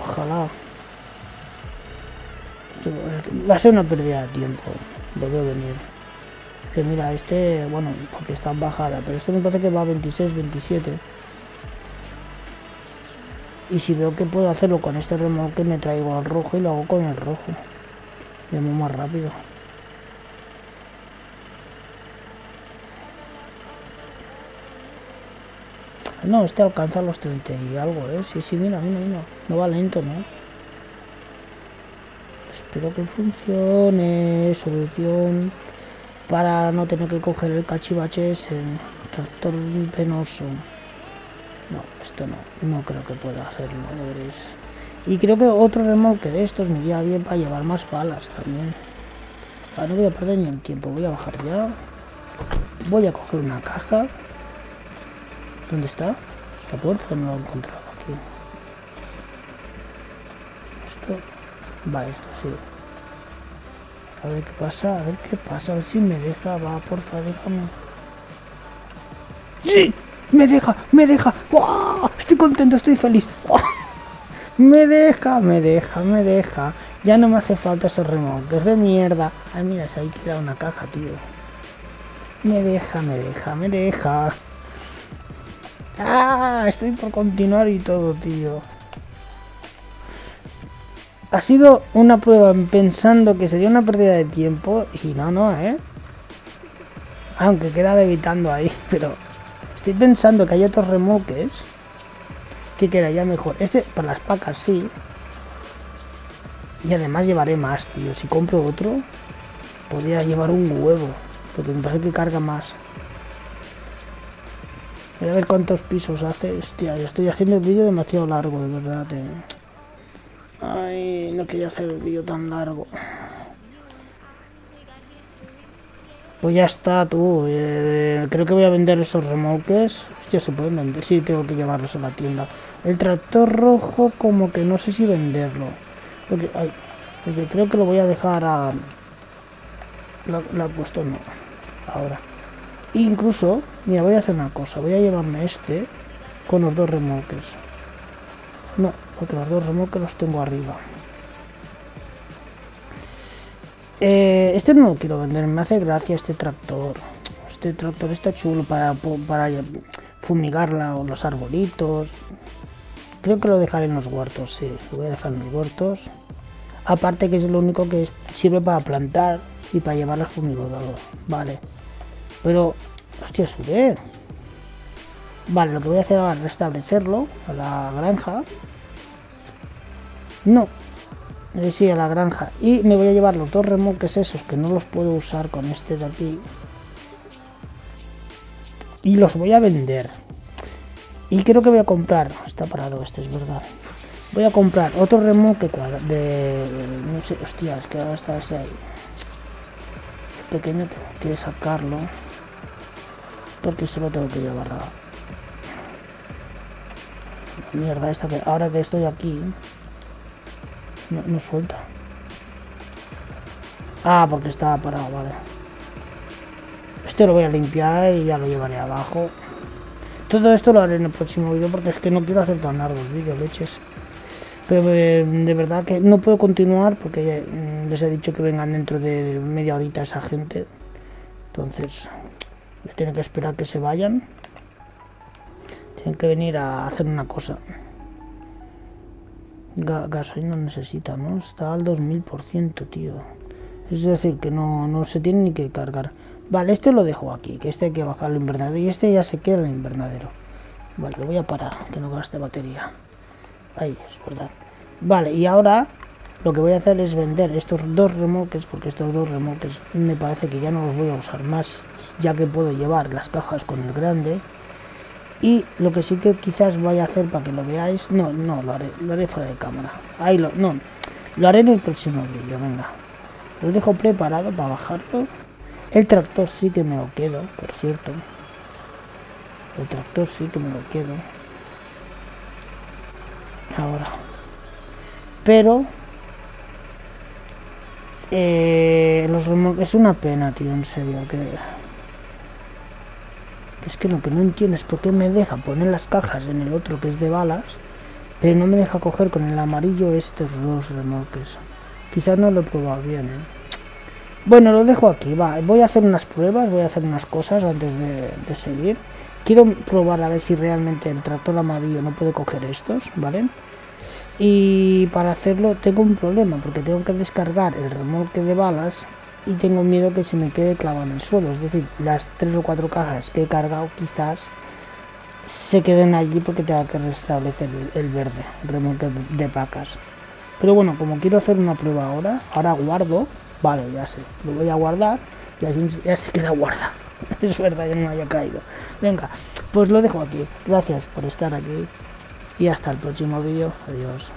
Ojalá. Esto va a ser una pérdida de tiempo. Lo veo venir. Que mira, este, bueno, porque está en bajada, pero este me parece que va a 26, 27. Y si veo que puedo hacerlo con este remolque, me traigo al rojo y lo hago con el rojo. Y vamos más rápido. No, este alcanza los 30 y algo, ¿eh? Sí, sí, mira, mira, mira. No va lento, ¿no? Espero que funcione. Solución para no tener que coger el cachivache ese. Tractor penoso. No, esto no. No creo que pueda hacerlo, ¿no? Y creo que otro remolque de estos me iría bien para llevar más balas también. Ahora no voy a perder ni el tiempo. Voy a bajar ya. Voy a coger una caja. ¿Dónde está? La puerta no la he encontrado aquí. Esto. Va, esto sí. A ver qué pasa, a ver qué pasa. A ver si me deja, va, porfa, déjame. ¡Sí! ¡Me deja! ¡Me deja! ¡Wow! Estoy contento, estoy feliz. ¡Wow! ¡Me deja! ¡Me deja! ¡Me deja! Ya no me hace falta ese remolque, es de mierda. Ay, mira, se ha quedado una caja, tío. Me deja, me deja, me deja. ¡Ah! Estoy por continuar y todo, tío. Ha sido una prueba pensando que sería una pérdida de tiempo. Y no, no, ¿eh? Aunque queda levitando ahí. Pero estoy pensando que hay otros remolques que quedaría mejor. Este, para las pacas, sí. Y además llevaré más, tío. Si compro otro, podría llevar un huevo. Porque me parece que carga más. A ver cuántos pisos hace. Hostia, ya estoy haciendo el vídeo demasiado largo, de verdad. Ay, no quería hacer el vídeo tan largo. Pues ya está, tú. Creo que voy a vender esos remolques. Hostia, se pueden vender. Sí, tengo que llevarlos a la tienda. El tractor rojo, como que no sé si venderlo. Porque, ay, porque creo que lo voy a dejar a... Lo he puesto no. Ahora. Incluso, mira, voy a hacer una cosa, voy a llevarme este con los dos remolques. No, porque los dos remolques los tengo arriba. Este no lo quiero vender, me hace gracia este tractor. Este tractor está chulo para fumigar los arbolitos. Creo que lo dejaré en los huertos, sí, lo voy a dejar en los huertos. Aparte que es lo único que sirve para plantar y para llevar las fumigadoras, vale. Pero, hostia, sube. Vale, lo que voy a hacer ahora es restablecerlo a la granja. No. Sí, a la granja. Y me voy a llevar los dos remolques esos que no los puedo usar con este de aquí. Y los voy a vender. Y creo que voy a comprar... Está parado este, es verdad. Voy a comprar otro remolque de... No sé, hostia, es que ahora está ese ahí. Pequeño, tengo que sacarlo. Porque solo tengo que llevar a... Mierda, esta que ahora que estoy aquí no suelta. Ah, porque estaba parado, vale. Este lo voy a limpiar y ya lo llevaré abajo. Todo esto lo haré en el próximo vídeo porque es que no quiero hacer tan largos vídeos, leches. Pero de verdad que no puedo continuar porque les he dicho que vengan dentro de media horita esa gente. Entonces, me tienen que esperar que se vayan. Tienen que venir a hacer una cosa. Gasolina necesita, ¿no? Está al 2000%, tío. Es decir, que no se tiene ni que cargar. Vale, este lo dejo aquí, que este hay que bajarlo al invernadero. Y este ya se queda en el invernadero. Vale, lo voy a parar, que no gaste batería. Ahí, es verdad. Vale, y ahora lo que voy a hacer es vender estos dos remolques, porque estos dos remolques me parece que ya no los voy a usar más, ya que puedo llevar las cajas con el grande. Y lo que sí que quizás vaya a hacer para que lo veáis... No, lo haré fuera de cámara. Ahí lo haré en el próximo vídeo, venga. Lo dejo preparado para bajarlo. El tractor sí que me lo quedo, por cierto. El tractor sí que me lo quedo ahora, pero los remolques es una pena, tío, en serio, que es que lo que no entiendo es por qué me deja poner las cajas en el otro que es de balas, pero no me deja coger con el amarillo estos dos remolques. Quizás no lo he probado bien, ¿eh? Bueno, lo dejo aquí, va, voy a hacer unas pruebas, voy a hacer unas cosas antes de seguir. Quiero probar a ver si realmente el tractor amarillo no puede coger estos, ¿vale? Y para hacerlo tengo un problema, porque tengo que descargar el remolque de balas y tengo miedo que se me quede clavado en el suelo. Es decir, las 3 o 4 cajas que he cargado quizás se queden allí porque tenga que restablecer el verde, el remolque de vacas. Pero bueno, como quiero hacer una prueba ahora, ahora guardo, vale, ya sé, lo voy a guardar y así ya se queda guardado. Es verdad que no haya caído. Venga, pues lo dejo aquí. Gracias por estar aquí. Y hasta el próximo vídeo. Adiós.